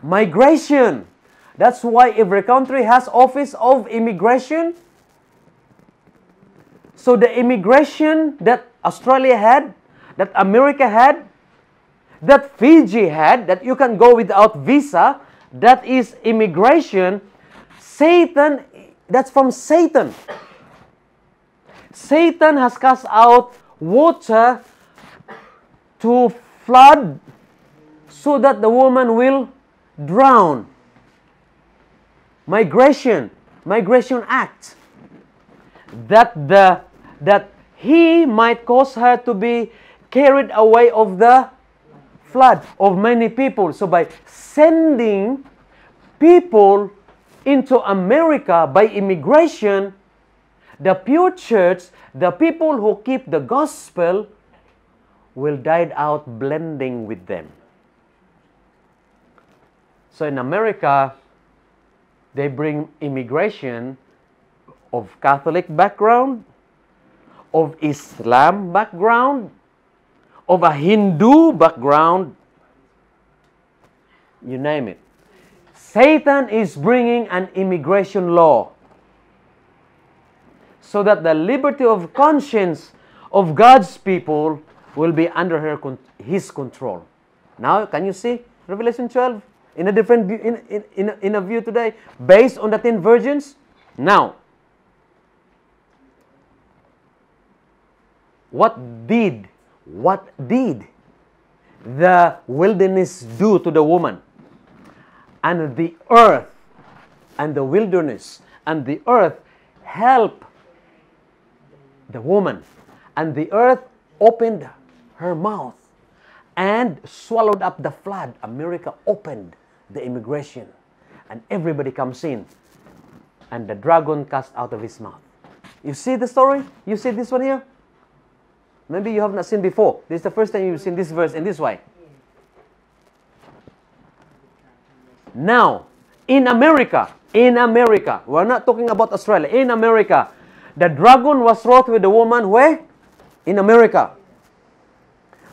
Migration. That's why every country has office of immigration. So the immigration that Australia had, that America had, that Fiji had, that you can go without visa, that is immigration. Satan, that's from Satan. Satan has cast out water to flood so that the woman will drown. Migration, migration act. That the that he might cause her to be carried away of the flood of many people. So by sending people into America by immigration, the pure church, the people who keep the gospel, will die out blending with them. So in America, they bring immigration of Catholic background, of Islam background, of a Hindu background, you name it. Satan is bringing an immigration law so that the liberty of conscience of God's people will be under her, his control. Now, can you see Revelation twelve in a different view, in, in, in a view today, based on the ten virgins? Now, what did, what did the wilderness do to the woman? And the earth and the wilderness and the earth help the woman. And the earth opened her mouth and swallowed up the flood. America opened the immigration and everybody comes in. And the dragon cast out of his mouth. You see the story? You see this one here? Maybe you have not seen before. This is the first time you've seen this verse in this way. Now, in America, in America, we're not talking about Australia. In America, the dragon was wroth with the woman where? In America.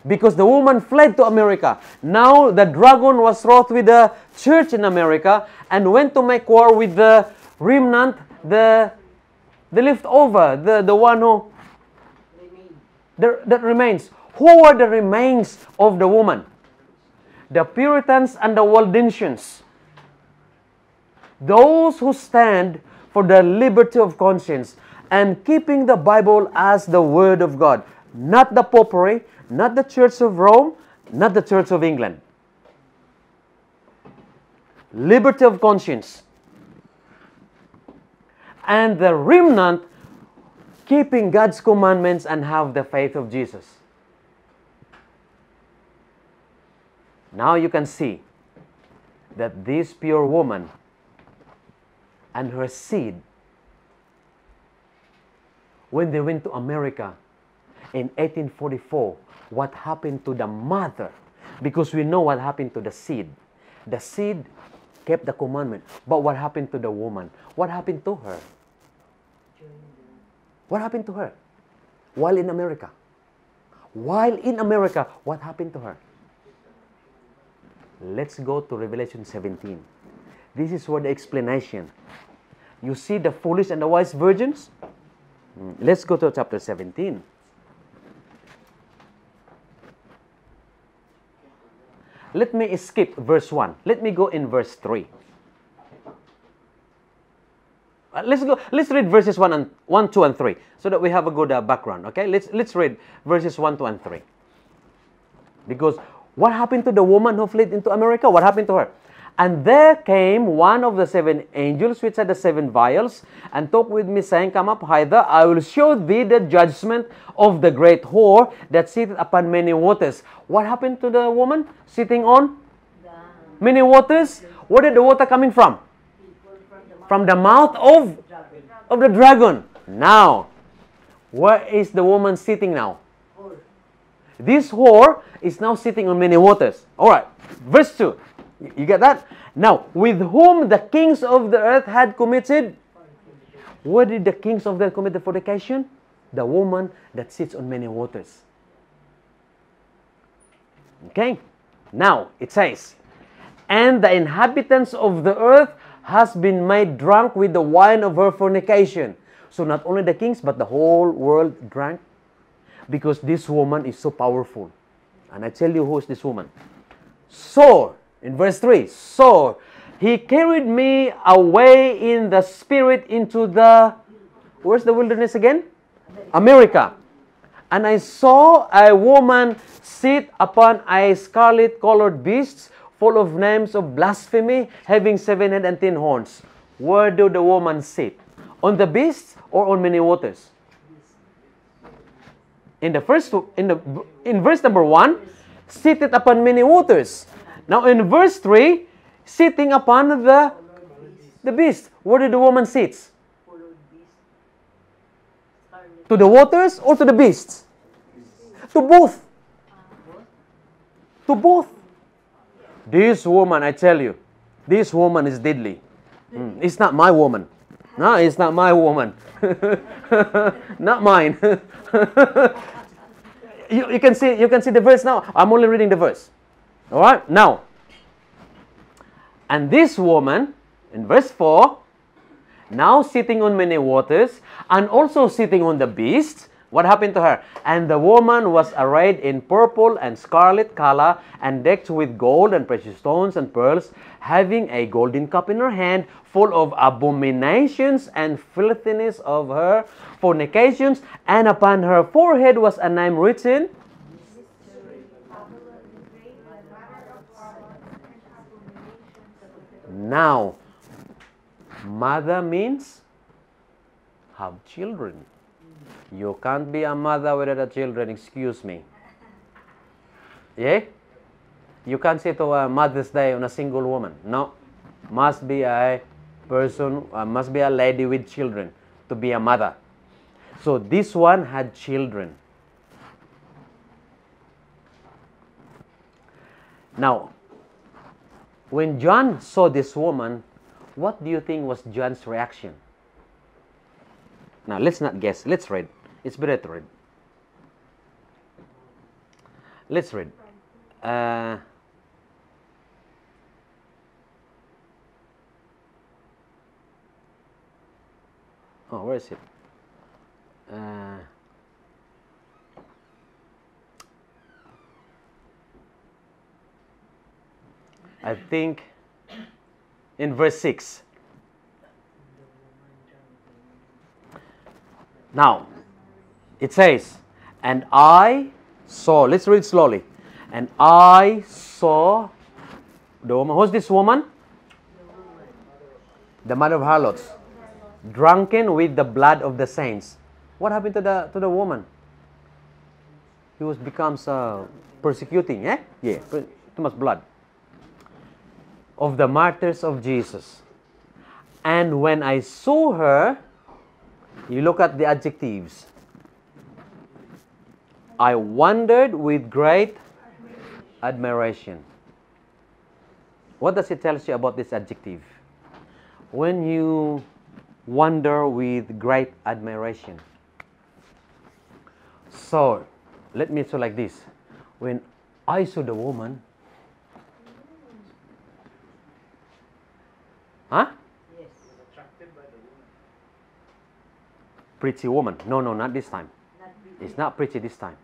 Because the woman fled to America. Now, the dragon was wroth with the church in America and went to make war with the remnant, the, the leftover, the, the one who... The, that remains. Who are the remains of the woman? The Puritans and the Waldensians. Those who stand for the liberty of conscience and keeping the Bible as the Word of God. Not the Popery, not the Church of Rome, not the Church of England. Liberty of conscience. And the remnant keeping God's commandments and have the faith of Jesus. Now you can see that this pure woman and her seed, when they went to America in eighteen forty-four, what happened to the mother? Because we know what happened to the seed. The seed kept the commandment. But what happened to the woman? What happened to her? What happened to her while in America? While in America, what happened to her? Let's go to Revelation seventeen. This is what the explanation. You see the foolish and the wise virgins? Let's go to chapter seventeen. Let me skip verse one. Let me go in verse three. Uh, let's go. Let's read verses one and one, two, and three, so that we have a good uh, background. Okay. Let's let's read verses one, two, and three. Because what happened to the woman who fled into America? What happened to her? And there came one of the seven angels, which had the seven vials, and talked with me, saying, Come up hither, I will show thee the judgment of the great whore that sitteth upon many waters. What happened to the woman sitting on many waters? Where did the water coming from? From the mouth of, of the dragon. Now, where is the woman sitting now? This whore is now sitting on many waters. All right, verse two. You get that? Now, with whom the kings of the earth had committed? What did the kings of the earth commit the fornication? The woman that sits on many waters. Okay? Now, it says, And the inhabitants of the earth has been made drunk with the wine of her fornication. So not only the kings, but the whole world drank. Because this woman is so powerful. And I tell you who is this woman. So, in verse three, so he carried me away in the spirit into the, where's the wilderness again? America. And I saw a woman sit upon a scarlet-colored beast, full of names of blasphemy, having seven heads and ten horns. Where do the woman sit? On the beast or on many waters? In the first, in the in verse number one, seated upon many waters. Now in verse three, sitting upon the, the beast. Where did the woman sit? To the waters or to the beasts? To both. To both. This woman, I tell you, this woman is deadly. Mm, it's not my woman. No, it's not my woman. Not mine. you, you, can see, you can see the verse now. I'm only reading the verse. All right, now, and this woman, in verse four, now sitting on many waters, and also sitting on the beast, what happened to her? And the woman was arrayed in purple and scarlet color, and decked with gold and precious stones and pearls, having a golden cup in her hand, full of abominations and filthiness of her fornications, and upon her forehead was a name written, Now, mother means have children. You can't be a mother without a children, excuse me. Yeah? You can't say to a Mother's Day on a single woman. No. Must be a person, uh, must be a lady with children to be a mother. So this one had children. Now, when John saw this woman, what do you think was John's reaction? Now, let's not guess. Let's read. It's better to read. Let's read. Uh, oh, where is it? Uh, I think in verse six. Now, it says, and I saw, let's read slowly. And I saw the woman, who's this woman? The mother of harlots, drunken with the blood of the saints. What happened to the, to the woman? He was becomes uh, persecuting, eh? Yeah, too much blood. Of the martyrs of Jesus. And when I saw her, you look at the adjectives. I wondered with great admiration. What does it tell you about this adjective? When you wonder with great admiration. So, let me say like this. When I saw the woman, Huh? Yes. Attracted by the woman. Pretty woman. No, no, not this time. Not pretty. It's not pretty this time.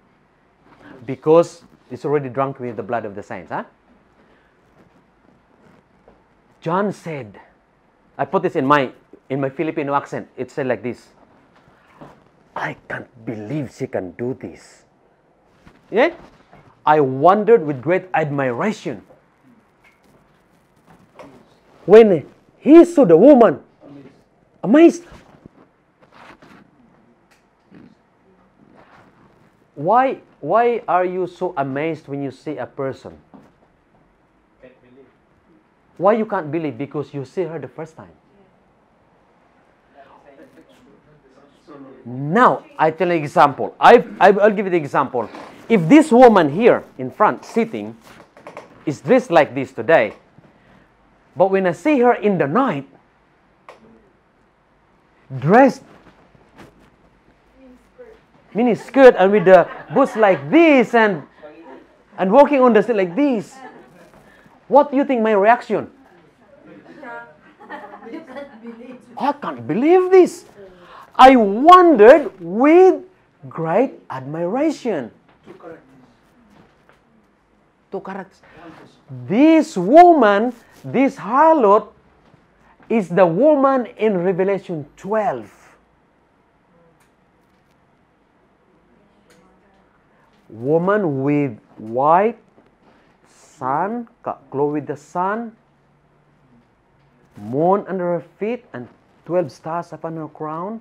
Because it's already drunk with the blood of the saints. Huh? John said, I put this in my, in my Filipino accent. It said like this. I can't believe she can do this. Yeah? I wondered with great admiration when he saw the woman. Amazed. Why, why are you so amazed when you see a person? Why you can't believe? Because you see her the first time. Now, I tell you an example. I've, I'll give you the example. If this woman here in front sitting is dressed like this today, but when I see her in the night, dressed, mini skirt and with the boots like this and, and walking on the street like this, what do you think my reaction? I can't believe this. I wondered with great admiration. Two characters. Two characters. This woman, this harlot, is the woman in Revelation twelve. Woman with white, sun, clothed with the sun, moon under her feet, and twelve stars upon her crown.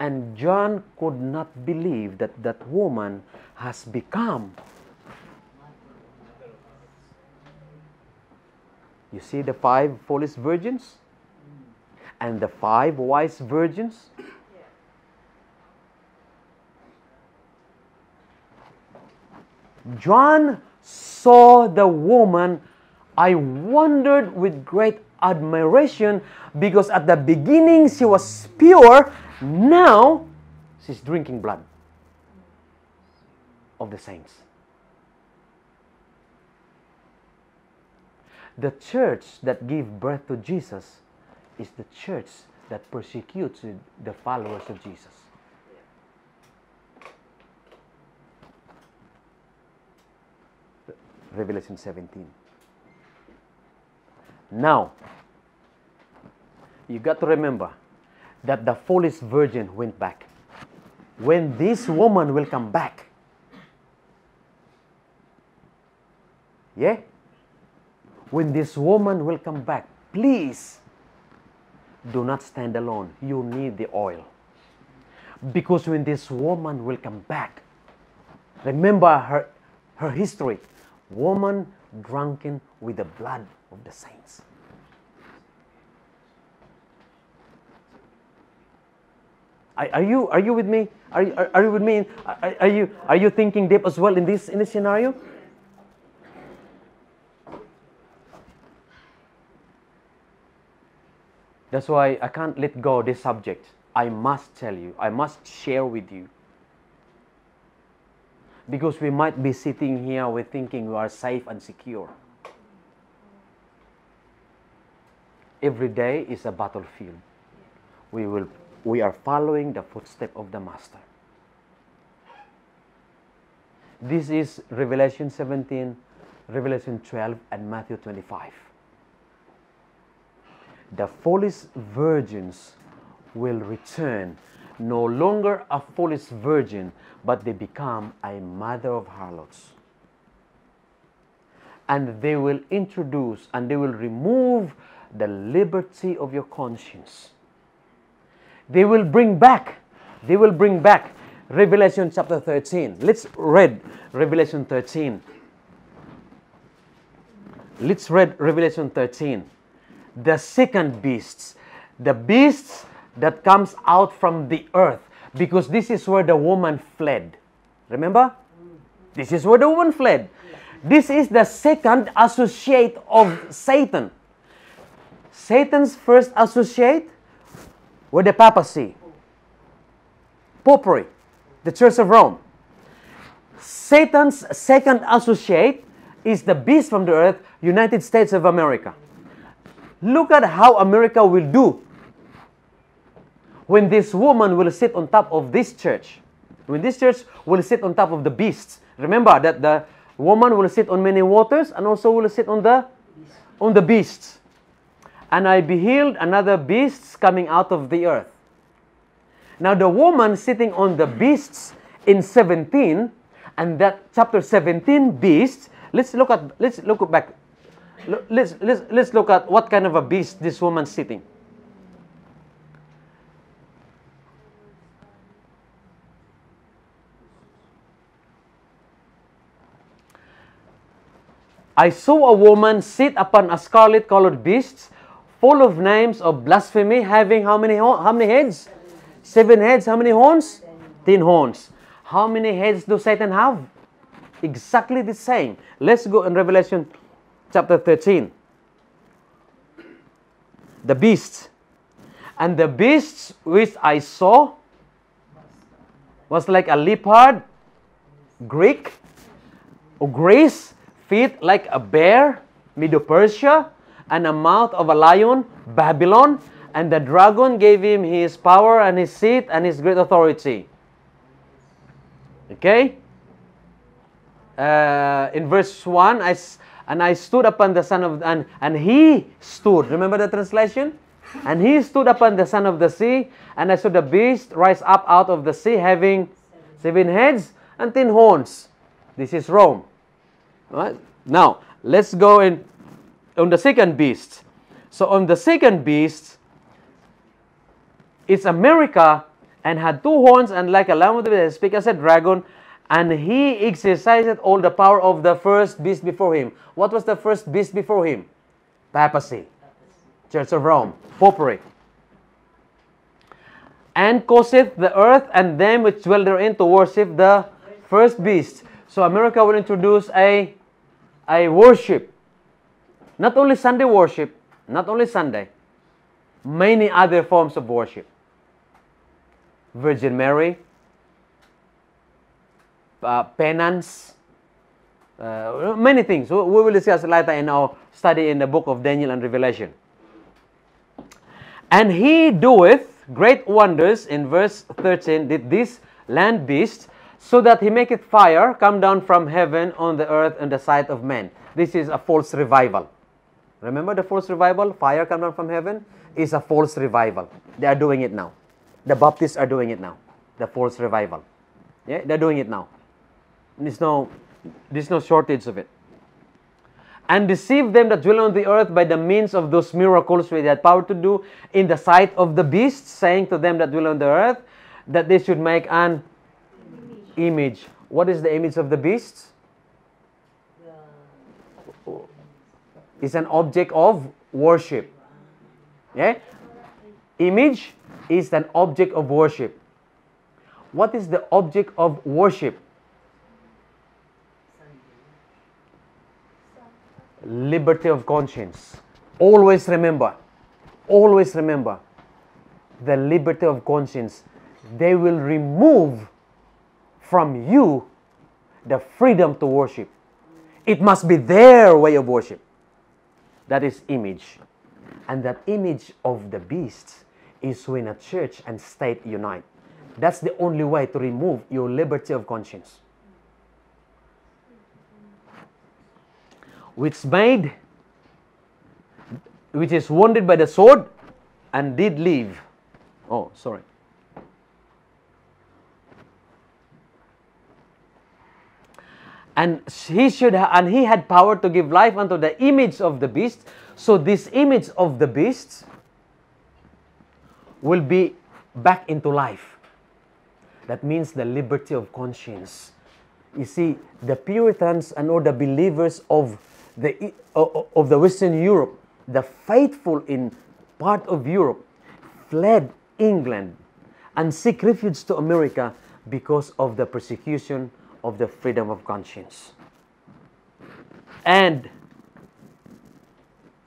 And John could not believe that that woman has become. You see the five foolish virgins and the five wise virgins. John saw the woman. I wondered with great admiration because at the beginning she was pure. Now, she's drinking blood of the saints. The church that gives birth to Jesus is the church that persecutes the followers of Jesus. Revelation seventeen. Now, you got to remember that the foolish virgin went back. When this woman will come back, yeah? When this woman will come back, please do not stand alone. You need the oil. Because when this woman will come back, remember her, her history. Woman drunken with the blood of the saints. Are you are you with me? Are you, are, are you with me? Are, are you are you thinking deep as well in this in this scenario? That's why I can't let go of this subject. I must tell you. I must share with you. Because we might be sitting here, we're thinking we are safe and secure. Every day is a battlefield. We will. We are following the footstep of the Master. This is Revelation seventeen, Revelation twelve, and Matthew twenty-five. The foolish virgins will return, no longer a foolish virgin, but they become a mother of harlots. And they will introduce and they will remove the liberty of your conscience. They will bring back, they will bring back Revelation chapter thirteen. Let's read Revelation thirteen. Let's read Revelation thirteen. The second beasts, the beasts that comes out from the earth, because this is where the woman fled. Remember? This is where the woman fled. This is the second associate of Satan. Satan's first associate were the papacy, popery, the Church of Rome. Satan's second associate is the beast from the earth, United States of America. Look at how America will do when this woman will sit on top of this church. When this church will sit on top of the beasts. Remember that the woman will sit on many waters and also will sit on the, on the beasts. And I beheld another beast coming out of the earth. Now the woman sitting on the beasts in seventeen, and that chapter seventeen beasts, let's look at, let's look back. Let's, let's, let's look at what kind of a beast this woman's sitting. I saw a woman sit upon a scarlet-colored beast, full of names of blasphemy, having how many, how many heads? Seven heads. How many horns? Ten horns. How many heads do Satan have? Exactly the same. Let's go in Revelation chapter thirteen. The beasts. And the beasts which I saw was like a leopard, Greek, or Greece, feet like a bear, Medo-Persia, and a mouth of a lion, Babylon. And the dragon gave him his power and his seat and his great authority. Okay? Uh, in verse one, I, and I stood upon the son of, and, and he stood. Remember the translation? And he stood upon the son of the sea, and I saw the beast rise up out of the sea, having seven heads and ten horns. This is Rome. All right? Now, let's go in on the second beast. So on the second beast, it's America, and had two horns, and like a lamb of the beast, speak as a dragon, and he exercised all the power of the first beast before him. What was the first beast before him? Papacy. Church of Rome. Popery. And causeth the earth and them which dwell therein to worship the first beast. So America will introduce a, a worship. Not only Sunday worship, not only Sunday, many other forms of worship. Virgin Mary, uh, penance, uh, many things. We will discuss later in our study in the book of Daniel and Revelation. And he doeth great wonders, in verse thirteen, did this land beast, so that he maketh fire come down from heaven on the earth and the sight of men. This is a false revival. Remember the false revival? Fire come down from heaven is a false revival. They are doing it now. The Baptists are doing it now. The false revival. Yeah, they're doing it now. There's no, there's no shortage of it. And deceive them that dwell on the earth by the means of those miracles which they had power to do in the sight of the beast, saying to them that dwell on the earth, that they should make an image. What is the image of the beast? It's an object of worship. Yeah? Image is an object of worship. What is the object of worship? Liberty of conscience. Always remember, always remember the liberty of conscience. They will remove from you the freedom to worship. It must be their way of worship. That is image. And that image of the beast is when a church and state unite. That's the only way to remove your liberty of conscience. Which made, which is wounded by the sword, and did leave. Oh, sorry. And he should, and he had power to give life unto the image of the beast. So this image of the beast will be back into life. That means the liberty of conscience. You see, the Puritans and all the believers of the of the Western Europe, the faithful in part of Europe, fled England and seek refuge to America because of the persecution of the freedom of conscience. And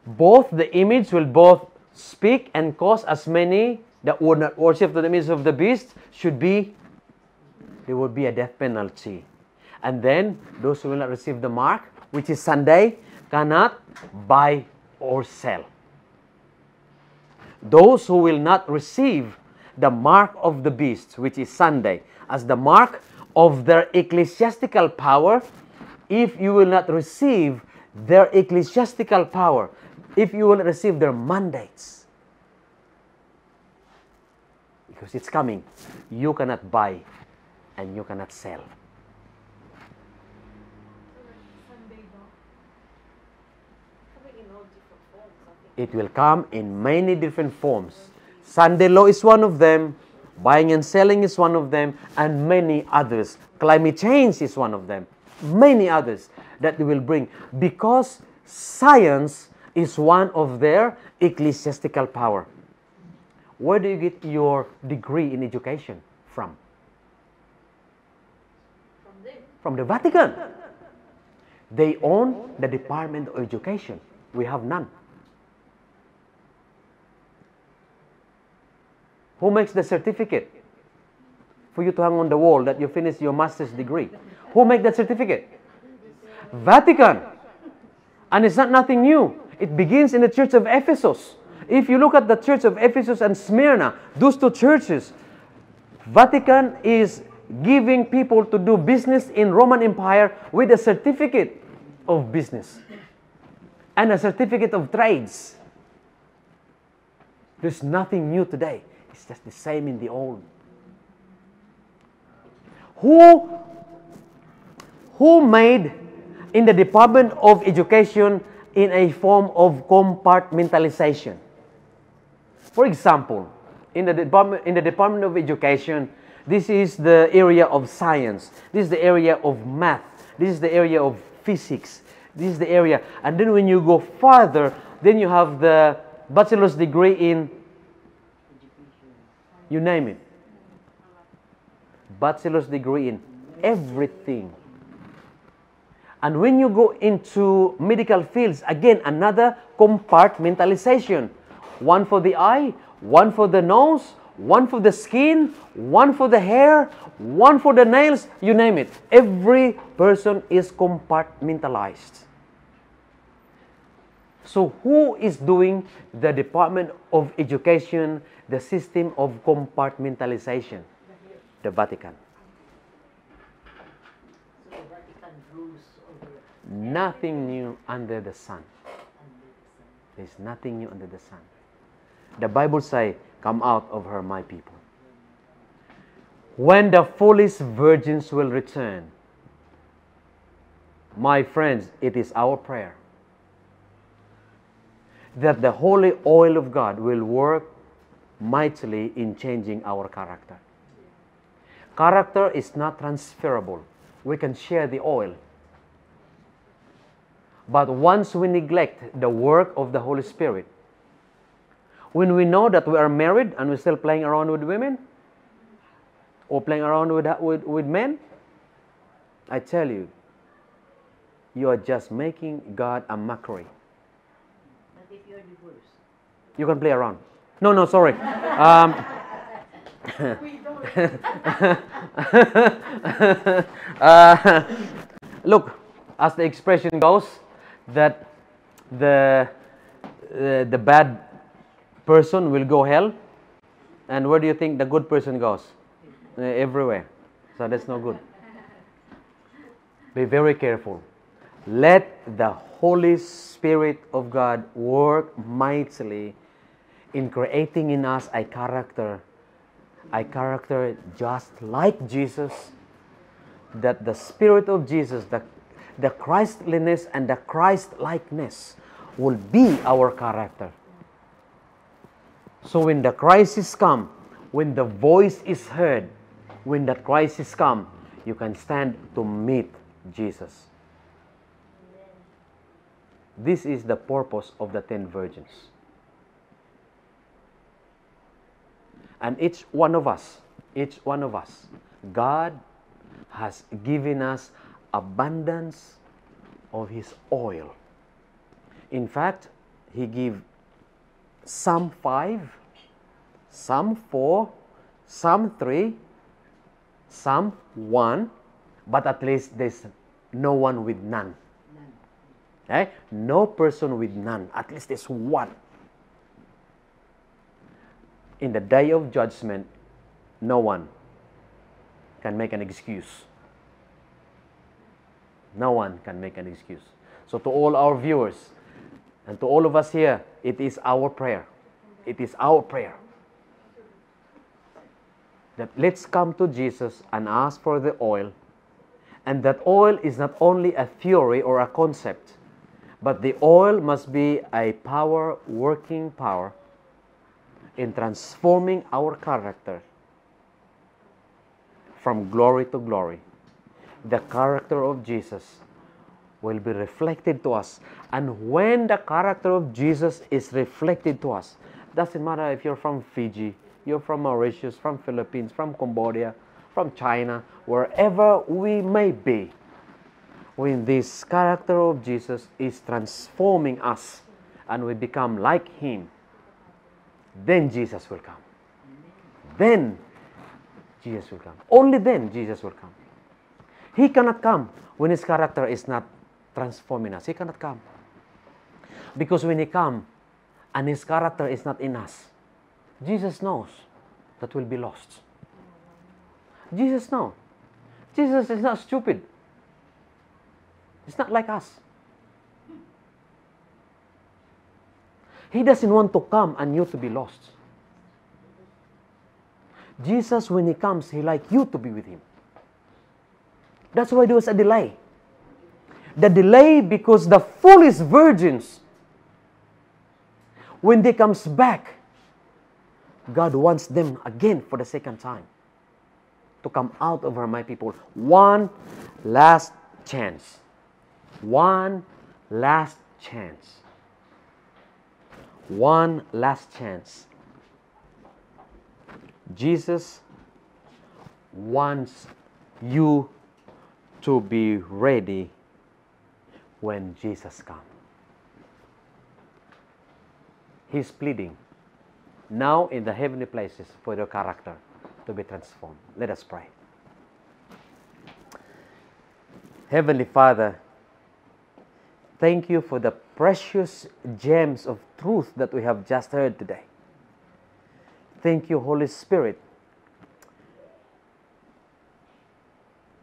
both the image will both speak and cause as many that would not worship the image of the beast should be, there would be a death penalty. And then those who will not receive the mark, which is Sunday, cannot buy or sell. Those who will not receive the mark of the beast, which is Sunday, as the mark of their ecclesiastical power, if you will not receive their ecclesiastical power, if you will not receive their mandates, because it's coming, you cannot buy and you cannot sell. It will come in many different forms. Sunday law is one of them. Buying and selling is one of them. And many others. Climate change is one of them. Many others that they will bring. Because science is one of their ecclesiastical power. Where do you get your degree in education from? From them. From the Vatican. They own the Department of Education. We have none. Who makes the certificate for you to hang on the wall that you finish your master's degree? Who makes that certificate? Vatican. And it's not nothing new. It begins in the church of Ephesus. If you look at the church of Ephesus and Smyrna, those two churches, Vatican is giving people to do business in Roman Empire with a certificate of business and a certificate of trades. There's nothing new today. It's just the same in the old. Who, who made in the Department of Education in a form of compartmentalization? For example, in the Department, in the Department of Education, this is the area of science. This is the area of math. This is the area of physics. This is the area. And then when you go farther, then you have the bachelor's degree in, you name it. Bachelor's degree in everything. And when you go into medical fields, again, another compartmentalization. One for the eye, one for the nose, one for the skin, one for the hair, one for the nails, you name it. Every person is compartmentalized. So who is doing the Department of Education, the system of compartmentalization? The Vatican. So the Vatican rules over nothing new under the sun. There's nothing new under the sun. The Bible says, "Come out of her, my people." When the foolish virgins will return, my friends, it is our prayer that the holy oil of God will work mightily in changing our character. Character is not transferable. We can share the oil. But once we neglect the work of the Holy Spirit, when we know that we are married and we're still playing around with women, or playing around with, with, with men, I tell you, you are just making God a mockery. If you're divorced, you can play around. No, no, sorry. Um, uh, look, as the expression goes, that the uh, the bad person will go hell, and where do you think the good person goes? Uh, everywhere. So that's no good. Be very careful. Let the Holy Spirit of God work mightily in creating in us a character, a character just like Jesus, that the Spirit of Jesus, the, the Christliness and the Christ-likeness will be our character. So when the crisis comes, when the voice is heard, when the crisis comes, you can stand to meet Jesus. This is the purpose of the ten virgins. And each one of us, each one of us, God has given us abundance of His oil. In fact, He gave some five, some four, some three, some one, but at least there's no one with none. Eh? No person with none. At least there's one. in the day of judgment, no one can make an excuse. No one can make an excuse. So to all our viewers and to all of us here, it is our prayer. It is our prayer that let's come to Jesus and ask for the oil. And that oil is not only a theory or a concept, but the oil must be a power, working power in transforming our character from glory to glory. The character of Jesus will be reflected to us. And when the character of Jesus is reflected to us, doesn't matter if you're from Fiji, you're from Mauritius, from Philippines, from Cambodia, from China, wherever we may be, when this character of Jesus is transforming us and we become like Him, then Jesus will come. Then Jesus will come. Only then Jesus will come. He cannot come when His character is not transforming us. He cannot come. Because when He comes and His character is not in us, Jesus knows that we'll be lost. Jesus knows. Jesus is not stupid. It's not like us. He doesn't want to come and you to be lost. Jesus, when He comes, He likes you to be with Him. That's why there was a delay. The delay because the foolish virgins, when they comes back, God wants them again for the second time to come out of her, my people. One last chance. One last chance. One last chance. Jesus wants you to be ready when Jesus comes. He's pleading now in the heavenly places for your character to be transformed. Let us pray. Heavenly Father, thank you for the precious gems of truth that we have just heard today. Thank you, Holy Spirit.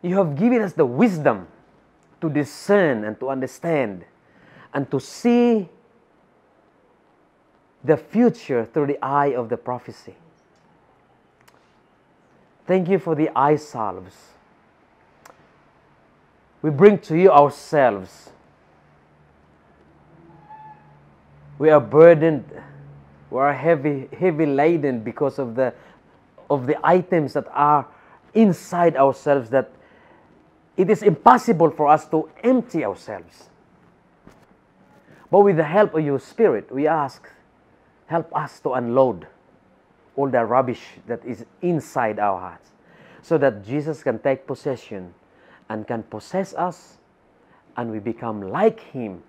You have given us the wisdom to discern and to understand and to see the future through the eye of the prophecy. Thank you for the eye salves. We bring to you ourselves. We are burdened. We are heavy, heavy laden because of the, of the items that are inside ourselves, that it is impossible for us to empty ourselves. But with the help of your Spirit, we ask, help us to unload all the rubbish that is inside our hearts, so that Jesus can take possession and can possess us, and we become like Him.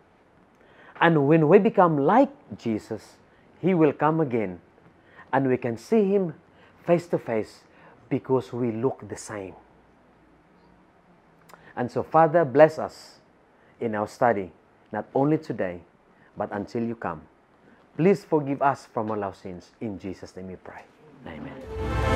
And when we become like Jesus, He will come again, and we can see Him face to face because we look the same. And so, Father, bless us in our study, not only today, but until you come. Please forgive us from all our sins. In Jesus' name we pray. Amen.